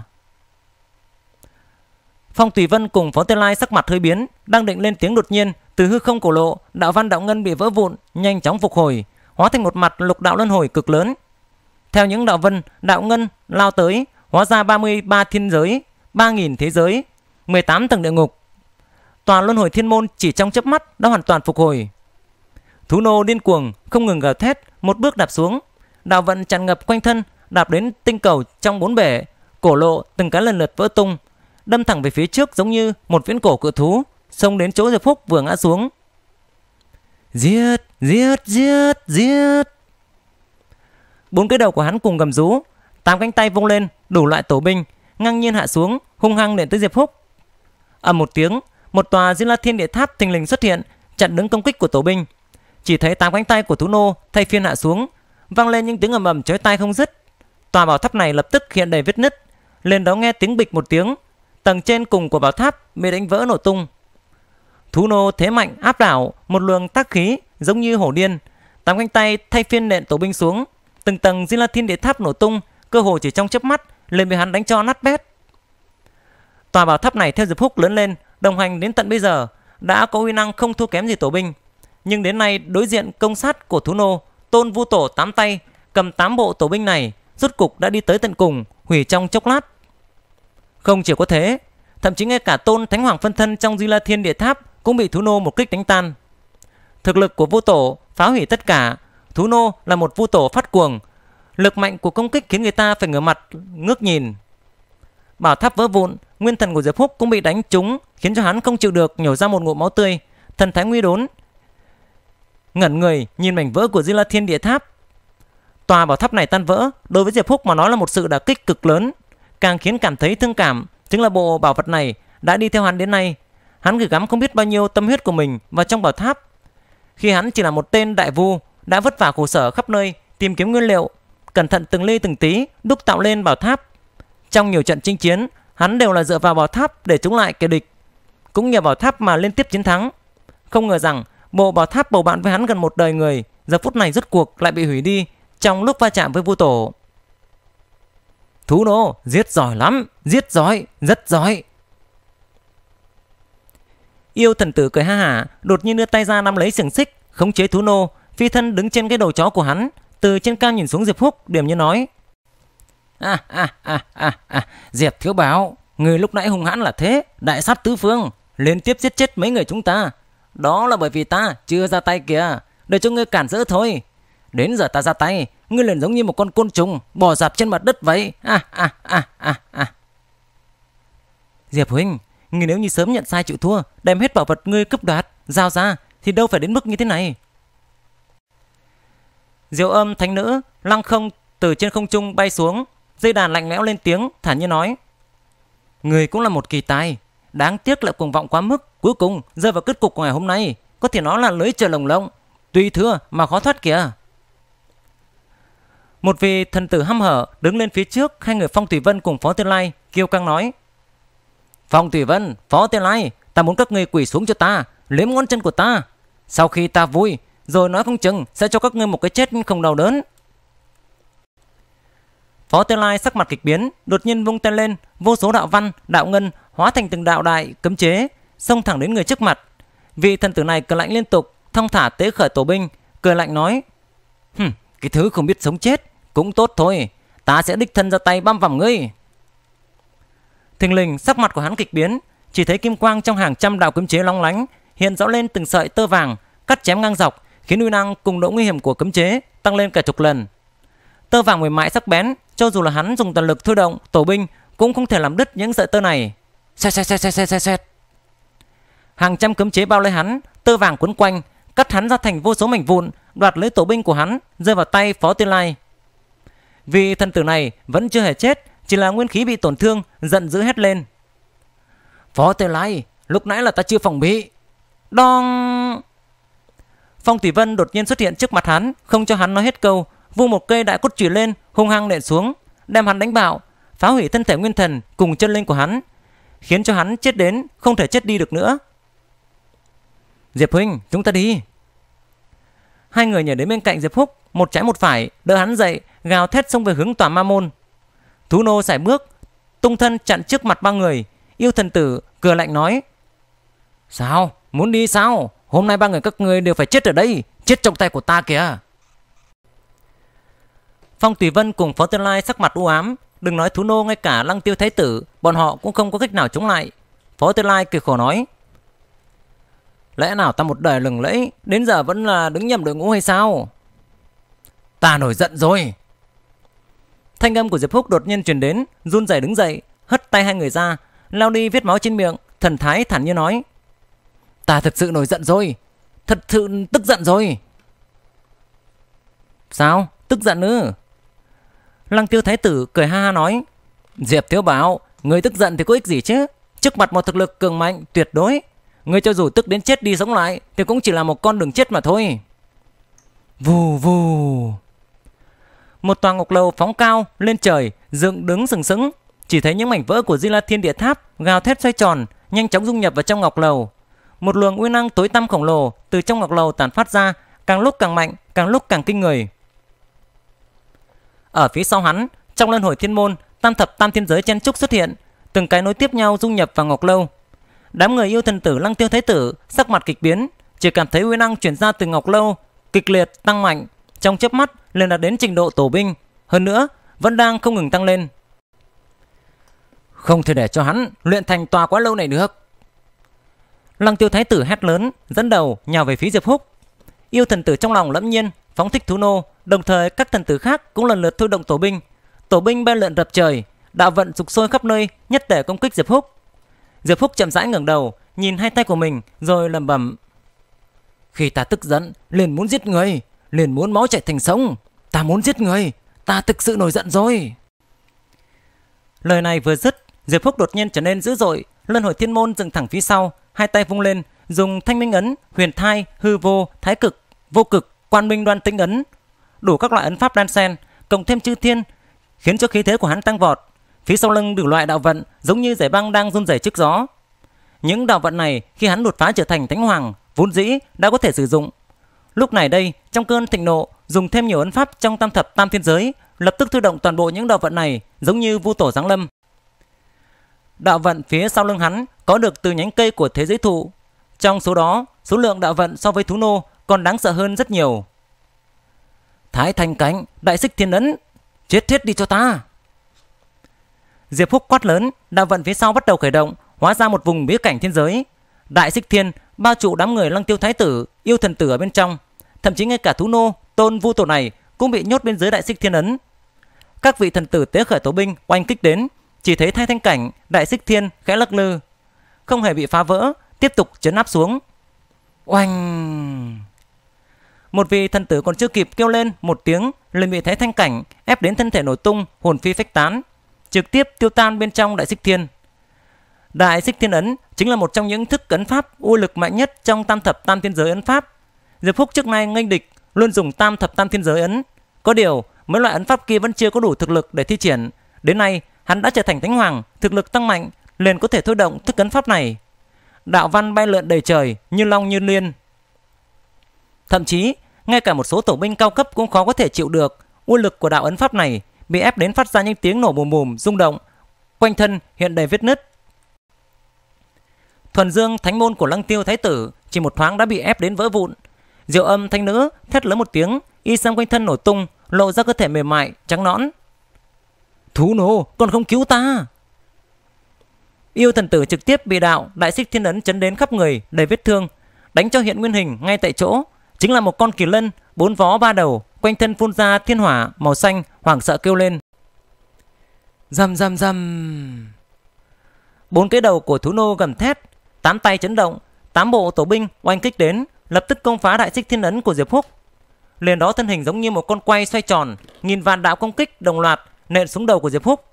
Phong Thủy Vân cùng Phó Tây Lai sắc mặt hơi biến, đang định lên tiếng, đột nhiên từ hư không cổ lộ, đạo văn đạo ngân bị vỡ vụn, nhanh chóng phục hồi, hóa thành một mặt lục đạo luân hồi cực lớn. Theo những đạo vân, đạo ngân lao tới, hóa ra ba mươi ba thiên giới, ba nghìn thế giới, mười tám tầng địa ngục. Tòa luân hồi thiên môn chỉ trong chớp mắt đã hoàn toàn phục hồi. Thú nô điên cuồng không ngừng gào thét, một bước đạp xuống, đạo vận tràn ngập quanh thân, đạp đến tinh cầu trong bốn bể, cổ lộ từng cái lần lượt vỡ tung, đâm thẳng về phía trước giống như một viễn cổ cự thú, xông đến chỗ Diệp Phúc vừa ngã xuống. Giết, giết, giết, giết. Bốn cái đầu của hắn cùng gầm rú, tám cánh tay vung lên, đủ loại tổ binh ngang nhiên hạ xuống, hung hăng nện tới Diệp Phúc. Ầm một tiếng, một tòa Di La Thiên Địa Tháp thình lình xuất hiện, chặn đứng công kích của tổ binh. Chỉ thấy tám cánh tay của thú nô thay phiên hạ xuống, vang lên những tiếng ầm ầm chói tai không dứt. Tòa bảo tháp này lập tức hiện đầy vết nứt, lên đó nghe tiếng bịch một tiếng, tầng trên cùng của bảo tháp bị đánh vỡ nổ tung. Thú nô thế mạnh áp đảo, một luồng tác khí giống như hổ điên, tám cánh tay thay phiên nện tổ binh xuống, từng tầng Di La Thiên Địa Tháp nổ tung, cơ hồ chỉ trong chớp mắt liền bị hắn đánh cho nát bét. Tòa bảo tháp này theo Diệp Húc lớn lên, đồng hành đến tận bây giờ đã có uy năng không thua kém gì tổ binh, nhưng đến nay đối diện công sát của thú nô, Tôn Vu Tổ tám tay cầm tám bộ tổ binh này rốt cục đã đi tới tận cùng, hủy trong chốc lát. Không chỉ có thế, thậm chí ngay cả Tôn Thánh Hoàng phân thân trong Di La Thiên Địa Tháp cũng bị thú nô một kích đánh tan. Thực lực của Vu Tổ phá hủy tất cả, thú nô là một Vu Tổ phát cuồng, lực mạnh của công kích khiến người ta phải ngửa mặt ngước nhìn. Bảo tháp vỡ vụn, nguyên thần của Diệp Phúc cũng bị đánh trúng, khiến cho hắn không chịu được nhổ ra một ngụm máu tươi, thần thái nguy đốn, ngẩn người nhìn mảnh vỡ của Di La Thiên Địa Tháp. Tòa bảo tháp này tan vỡ đối với Diệp Phúc mà nói là một sự đả kích cực lớn, càng khiến cảm thấy thương cảm chính là bộ bảo vật này đã đi theo hắn đến nay. Hắn gửi gắm không biết bao nhiêu tâm huyết của mình vào trong bảo tháp. Khi hắn chỉ là một tên đại vu đã vất vả khổ sở khắp nơi tìm kiếm nguyên liệu, cẩn thận từng ly từng tí đúc tạo lên bảo tháp. Trong nhiều trận chinh chiến, hắn đều là dựa vào bảo tháp để chống lại kẻ địch, cũng nhờ bảo tháp mà liên tiếp chiến thắng. Không ngờ rằng bộ bảo tháp bầu bạn với hắn gần một đời người, giờ phút này rốt cuộc lại bị hủy đi trong lúc va chạm với Vu Tổ. Thú nô giết giỏi lắm, giết giỏi, rất giỏi. Yêu thần tử cười ha hả, đột nhiên đưa tay ra nắm lấy xiềng xích khống chế thú nô, phi thân đứng trên cái đầu chó của hắn, từ trên cao nhìn xuống Diệp Phúc, điềm như nói: À, à, à, à, à. Diệp thiếu báo, người lúc nãy hung hãn là thế, đại sát tứ phương, liên tiếp giết chết mấy người chúng ta. Đó là bởi vì ta chưa ra tay kìa, để cho ngươi cản rỡ thôi. Đến giờ ta ra tay, ngươi liền giống như một con côn trùng bò dạp trên mặt đất vậy. À, à, à, à, à. Diệp huynh, ngươi nếu như sớm nhận sai chịu thua, đem hết bảo vật ngươi cướp đoạt giao ra thì đâu phải đến mức như thế này. Diệu Âm Thánh Nữ lăng không từ trên không trung bay xuống, dây đàn lạnh lẽo lên tiếng, thản nhiên nói: Người cũng là một kỳ tài, đáng tiếc lại cuồng vọng quá mức, cuối cùng rơi vào kết cục của ngày hôm nay, có thể nói là lưới trời lồng lộng, tuy thưa mà khó thoát kìa. Một vị thần tử hăm hở đứng lên phía trước hai người Phong Thủy Vân cùng Phó Tiên Lai, kiêu căng nói: Phong Thủy Vân, Phó Tiên Lai, ta muốn các ngươi quỳ xuống cho ta, liếm ngón chân của ta. Sau khi ta vui, rồi nói không chừng sẽ cho các ngươi một cái chết không đau đớn. Phó Tây Lai sắc mặt kịch biến, đột nhiên vung tay lên, vô số đạo văn, đạo ngân hóa thành từng đạo đại cấm chế, xông thẳng đến người trước mặt. Vị thần tử này cười lạnh liên tục, thong thả tế khởi tổ binh, cười lạnh nói: Hừm, cái thứ không biết sống chết, cũng tốt thôi, ta sẽ đích thân ra tay băm vằm ngươi. Thình lình sắc mặt của hắn kịch biến, chỉ thấy kim quang trong hàng trăm đạo cấm chế long lánh, hiện rõ lên từng sợi tơ vàng, cắt chém ngang dọc, khiến uy năng cùng độ nguy hiểm của cấm chế tăng lên cả chục lần. Tơ vàng mềm mại sắc bén, cho dù là hắn dùng toàn lực thôi động tổ binh cũng không thể làm đứt những sợi tơ này. Xẹt xẹt xẹt xẹt xẹt xẹt. Hàng trăm cấm chế bao lấy hắn, tơ vàng quấn quanh, cắt hắn ra thành vô số mảnh vụn, đoạt lấy tổ binh của hắn, rơi vào tay Phó Tây Lai. Vì thần tử này vẫn chưa hề chết, chỉ là nguyên khí bị tổn thương, giận dữ hét lên. Phó Tây Lai, lúc nãy là ta chưa phòng bị. Đong! Phong Thủy Vân đột nhiên xuất hiện trước mặt hắn, không cho hắn nói hết câu, vung một cây đại cốt chùy lên, hung hăng nện xuống, đem hắn đánh bạo, phá hủy thân thể nguyên thần cùng chân linh của hắn, khiến cho hắn chết đến không thể chết đi được nữa. Diệp huynh, chúng ta đi. Hai người nhảy đến bên cạnh Diệp Húc, một trái một phải đỡ hắn dậy, gào thét xông về hướng tòa Ma Môn. Thú nô sải bước, tung thân chặn trước mặt ba người. Yêu thần tử cười lạnh nói: Sao? Muốn đi sao? Hôm nay ba người các người đều phải chết ở đây, chết trong tay của ta kìa. Phong Thủy Vân cùng Phó Tây Lai sắc mặt u ám, đừng nói thú nô, ngay cả Lăng Tiêu Thái Tử bọn họ cũng không có cách nào chống lại. Phó Tây Lai cười khổ nói: Lẽ nào ta một đời lừng lẫy, đến giờ vẫn là đứng nhầm đội ngũ hay sao? Ta nổi giận rồi. Thanh âm của Diệp Húc đột nhiên truyền đến, run rẩy đứng dậy, hất tay hai người ra, lao đi vết máu trên miệng, thần thái thản nhiên nói: Ta thật sự nổi giận rồi, thật sự tức giận rồi. Sao? Tức giận ư? Lăng Tiêu Thái Tử cười ha ha nói: Diệp Thiếu Bảo, người tức giận thì có ích gì chứ? Trước mặt một thực lực cường mạnh tuyệt đối, người cho dù tức đến chết đi sống lại thì cũng chỉ là một con đường chết mà thôi. Vù vù. Một tòa ngọc lâu phóng cao lên trời, dựng đứng sừng sững. Chỉ thấy những mảnh vỡ của Di La Thiên Địa Tháp gào thét xoay tròn, nhanh chóng dung nhập vào trong ngọc lầu. Một luồng uy năng tối tăm khổng lồ từ trong ngọc lầu tản phát ra, càng lúc càng mạnh, càng lúc càng kinh người. Ở phía sau hắn, trong luân hồi thiên môn, tam thập tam thiên giới chen trúc xuất hiện, từng cái nối tiếp nhau dung nhập vào ngọc lâu. Đám người yêu thần tử Lăng Tiêu Thái Tử sắc mặt kịch biến, chỉ cảm thấy uy năng chuyển ra từ ngọc lâu kịch liệt tăng mạnh, trong chớp mắt liền đạt đến trình độ tổ binh, hơn nữa vẫn đang không ngừng tăng lên. Không thể để cho hắn luyện thành tòa quá lâu này được. Lăng Tiêu Thái Tử hét lớn, dẫn đầu nhào về phía Diệp Húc. Yêu thần tử trong lòng lẫm nhiên, phóng thích thú nô, đồng thời các thần tử khác cũng lần lượt thôi động tổ binh. Tổ binh bay lượn rập trời, đạo vận sục sôi khắp nơi, nhất để công kích Diệp Húc. Diệp Phúc chậm rãi ngẩng đầu, nhìn hai tay của mình, rồi lẩm bẩm: Khi ta tức giận, liền muốn giết người, liền muốn máu chảy thành sông. Ta muốn giết người, ta thực sự nổi giận rồi. Lời này vừa dứt, Diệp Phúc đột nhiên trở nên dữ dội, luân hồi thiên môn dừng thẳng phía sau, hai tay vung lên, dùng thanh minh ấn, huyền thai, hư vô, thái cực, vô cực, quan minh đoan tĩnh ấn, đủ các loại ấn pháp đan xen, cộng thêm chư thiên, khiến cho khí thế của hắn tăng vọt. Phía sau lưng đủ loại đạo vận giống như giải băng đang run rẩy trước gió. Những đạo vận này khi hắn đột phá trở thành thánh hoàng, vốn dĩ đã có thể sử dụng. Lúc này đây, trong cơn thịnh nộ, dùng thêm nhiều ấn pháp trong tam thập tam thiên giới, lập tức thôi động toàn bộ những đạo vận này, giống như vu tổ giáng lâm. Đạo vận phía sau lưng hắn có được từ nhánh cây của thế giới thụ. Trong số đó, số lượng đạo vận so với thú nô còn đáng sợ hơn rất nhiều. Thái thành cánh, đại xích thiên ấn, chết thiết đi cho ta! Diệp Phúc quát lớn, đạo vận phía sau bắt đầu khởi động, hóa ra một vùng bí cảnh thiên giới. Đại xích thiên bao trụ đám người Lăng Tiêu Thái Tử, yêu thần tử ở bên trong, thậm chí ngay cả thú nô, tôn vu tổ này cũng bị nhốt bên dưới đại xích thiên ấn. Các vị thần tử tế khởi tổ binh oanh kích đến, chỉ thấy thay thanh cảnh, đại xích thiên khẽ lắc lư, không hề bị phá vỡ, tiếp tục chấn áp xuống. Oanh! Một vị thần tử còn chưa kịp kêu lên một tiếng, liền bị thái thanh cảnh ép đến thân thể nổ tung, hồn phi phách tán, trực tiếp tiêu tan bên trong đại xích thiên. Đại xích thiên ấn chính là một trong những thức ấn pháp uy lực mạnh nhất trong tam thập tam thiên giới ấn pháp. Diệp Phúc trước nay nghênh địch luôn dùng tam thập tam thiên giới ấn, có điều mấy loại ấn pháp kia vẫn chưa có đủ thực lực để thi triển. Đến nay hắn đã trở thành thánh hoàng, thực lực tăng mạnh, liền có thể thôi động thức ấn pháp này. Đạo văn bay lượn đầy trời, như long như liên. Thậm chí ngay cả một số tổ binh cao cấp cũng khó có thể chịu được uy lực của đạo ấn pháp này, bị ép đến phát ra những tiếng nổ bùm bùm rung động, quanh thân hiện đầy vết nứt. Thuần dương thánh môn của Lăng Tiêu Thái Tử chỉ một thoáng đã bị ép đến vỡ vụn. Diệu Âm Thánh Nữ thét lớn một tiếng, y sang quanh thân nổ tung, lộ ra cơ thể mềm mại trắng nõn. Thú nô, còn không cứu ta! Yêu thần tử trực tiếp bị đạo đại xích thiên ấn chấn đến khắp người đầy vết thương, đánh cho hiện nguyên hình ngay tại chỗ, chính là một con kỳ lân bốn vó ba đầu, quanh thân phun ra thiên hỏa màu xanh, hoảng sợ kêu lên. Rầm rầm rầm. Bốn cái đầu của thú nô gầm thét, tám tay chấn động, tám bộ tổ binh oanh kích đến, lập tức công phá đại xích thiên ấn của Diệp Húc. Liền đó thân hình giống như một con quay xoay tròn, nghìn vạn đạo công kích đồng loạt nện xuống đầu của Diệp Húc.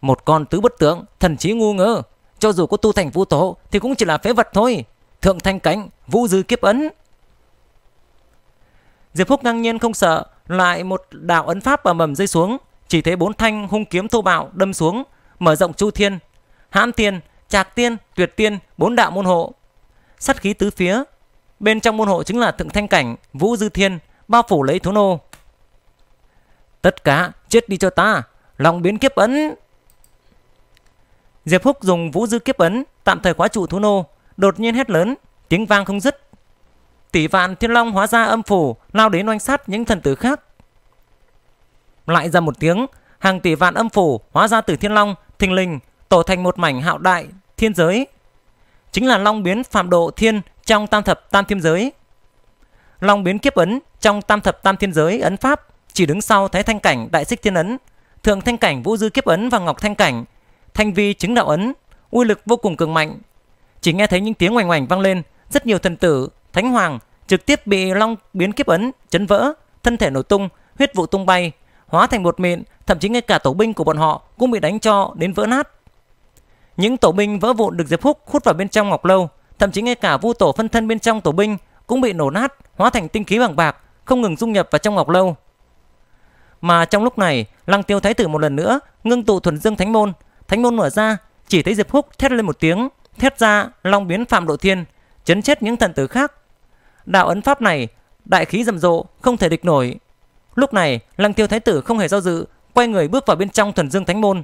Một con tứ bất tượng, thần trí ngu ngơ, cho dù có tu thành vũ tổ thì cũng chỉ là phế vật thôi. Thượng thanh cánh, vũ dư kiếp ấn. Diệp Húc ngang nhiên không sợ, lại một đạo ấn pháp ầm ầm rơi xuống, chỉ thấy bốn thanh hung kiếm thô bạo đâm xuống, mở rộng chu thiên, hãm tiên, trạc tiên, tuyệt tiên, bốn đạo môn hộ, sát khí tứ phía. Bên trong môn hộ chính là thượng thanh cảnh, vũ dư thiên, bao phủ lấy thú nô. Tất cả chết đi cho ta, lòng biến kiếp ấn. Diệp Húc dùng vũ dư kiếp ấn tạm thời khóa trụ thú nô, đột nhiên hét lớn, tiếng vang không dứt. Tỷ vạn thiên long hóa ra âm phủ, lao đến oanh sát những thần tử khác. Lại ra một tiếng, hàng tỷ vạn âm phủ hóa ra từ thiên long, thình lình tổ thành một mảnh hạo đại thiên giới, chính là long biến phạm độ thiên trong tam thập tam thiên giới. Long biến kiếp ấn trong tam thập tam thiên giới ấn pháp chỉ đứng sau thái thanh cảnh đại xích thiên ấn, thượng thanh cảnh vũ dư kiếp ấn và ngọc thanh cảnh thanh vi chứng đạo ấn, uy lực vô cùng cường mạnh. Chỉ nghe thấy những tiếng oành oành vang lên, rất nhiều thần tử thánh hoàng trực tiếp bị long biến kiếp ấn chấn vỡ, thân thể nổ tung, huyết vụ tung bay, hóa thành bột mịn, thậm chí ngay cả tổ binh của bọn họ cũng bị đánh cho đến vỡ nát. Những tổ binh vỡ vụn được Diệp Húc hút vào bên trong ngọc lâu, thậm chí ngay cả vu tổ phân thân bên trong tổ binh cũng bị nổ nát, hóa thành tinh khí bằng bạc, không ngừng dung nhập vào trong ngọc lâu. Mà trong lúc này, Lăng Tiêu Thái Tử một lần nữa ngưng tụ thuần dương thánh môn, thánh môn mở ra, chỉ thấy Diệp Húc thét lên một tiếng, thét ra long biến phạm độ thiên, chấn chết những thần tử khác. Đạo ấn pháp này đại khí rầm rộ, không thể địch nổi. Lúc này Lăng Tiêu Thái Tử không hề do dự, quay người bước vào bên trong thuần dương thánh môn.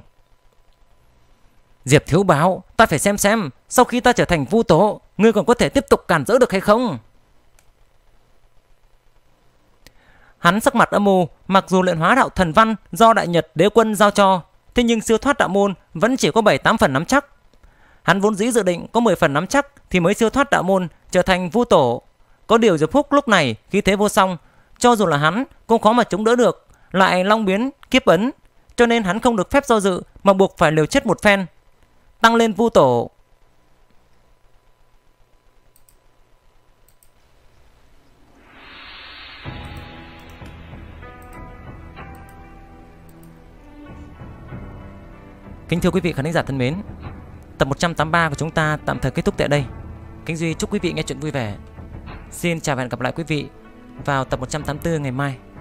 Diệp thiếu báo, ta phải xem xem sau khi ta trở thành vu tố, ngươi còn có thể tiếp tục cản rỡ được hay không. Hắn sắc mặt âm mưu, mặc dù luyện hóa đạo thần văn do đại nhật đế quân giao cho, thế nhưng siêu thoát đạo môn vẫn chỉ có bảy tám phần nắm chắc. Hắn vốn dĩ dự định có mười phần nắm chắc thì mới siêu thoát đạo môn trở thành vu tổ. Có điều Diệp Phúc lúc này khí thế vô song, cho dù là hắn cũng khó mà chống đỡ được, lại long biến kiếp ấn, cho nên hắn không được phép do dự mà buộc phải liều chết một phen, tăng lên vu tổ. Kính thưa quý vị khán giả thân mến, tập một trăm tám mươi ba của chúng ta tạm thời kết thúc tại đây. Khánh Duy chúc quý vị nghe chuyện vui vẻ. Xin chào và hẹn gặp lại quý vị vào tập một trăm tám mươi tư ngày mai.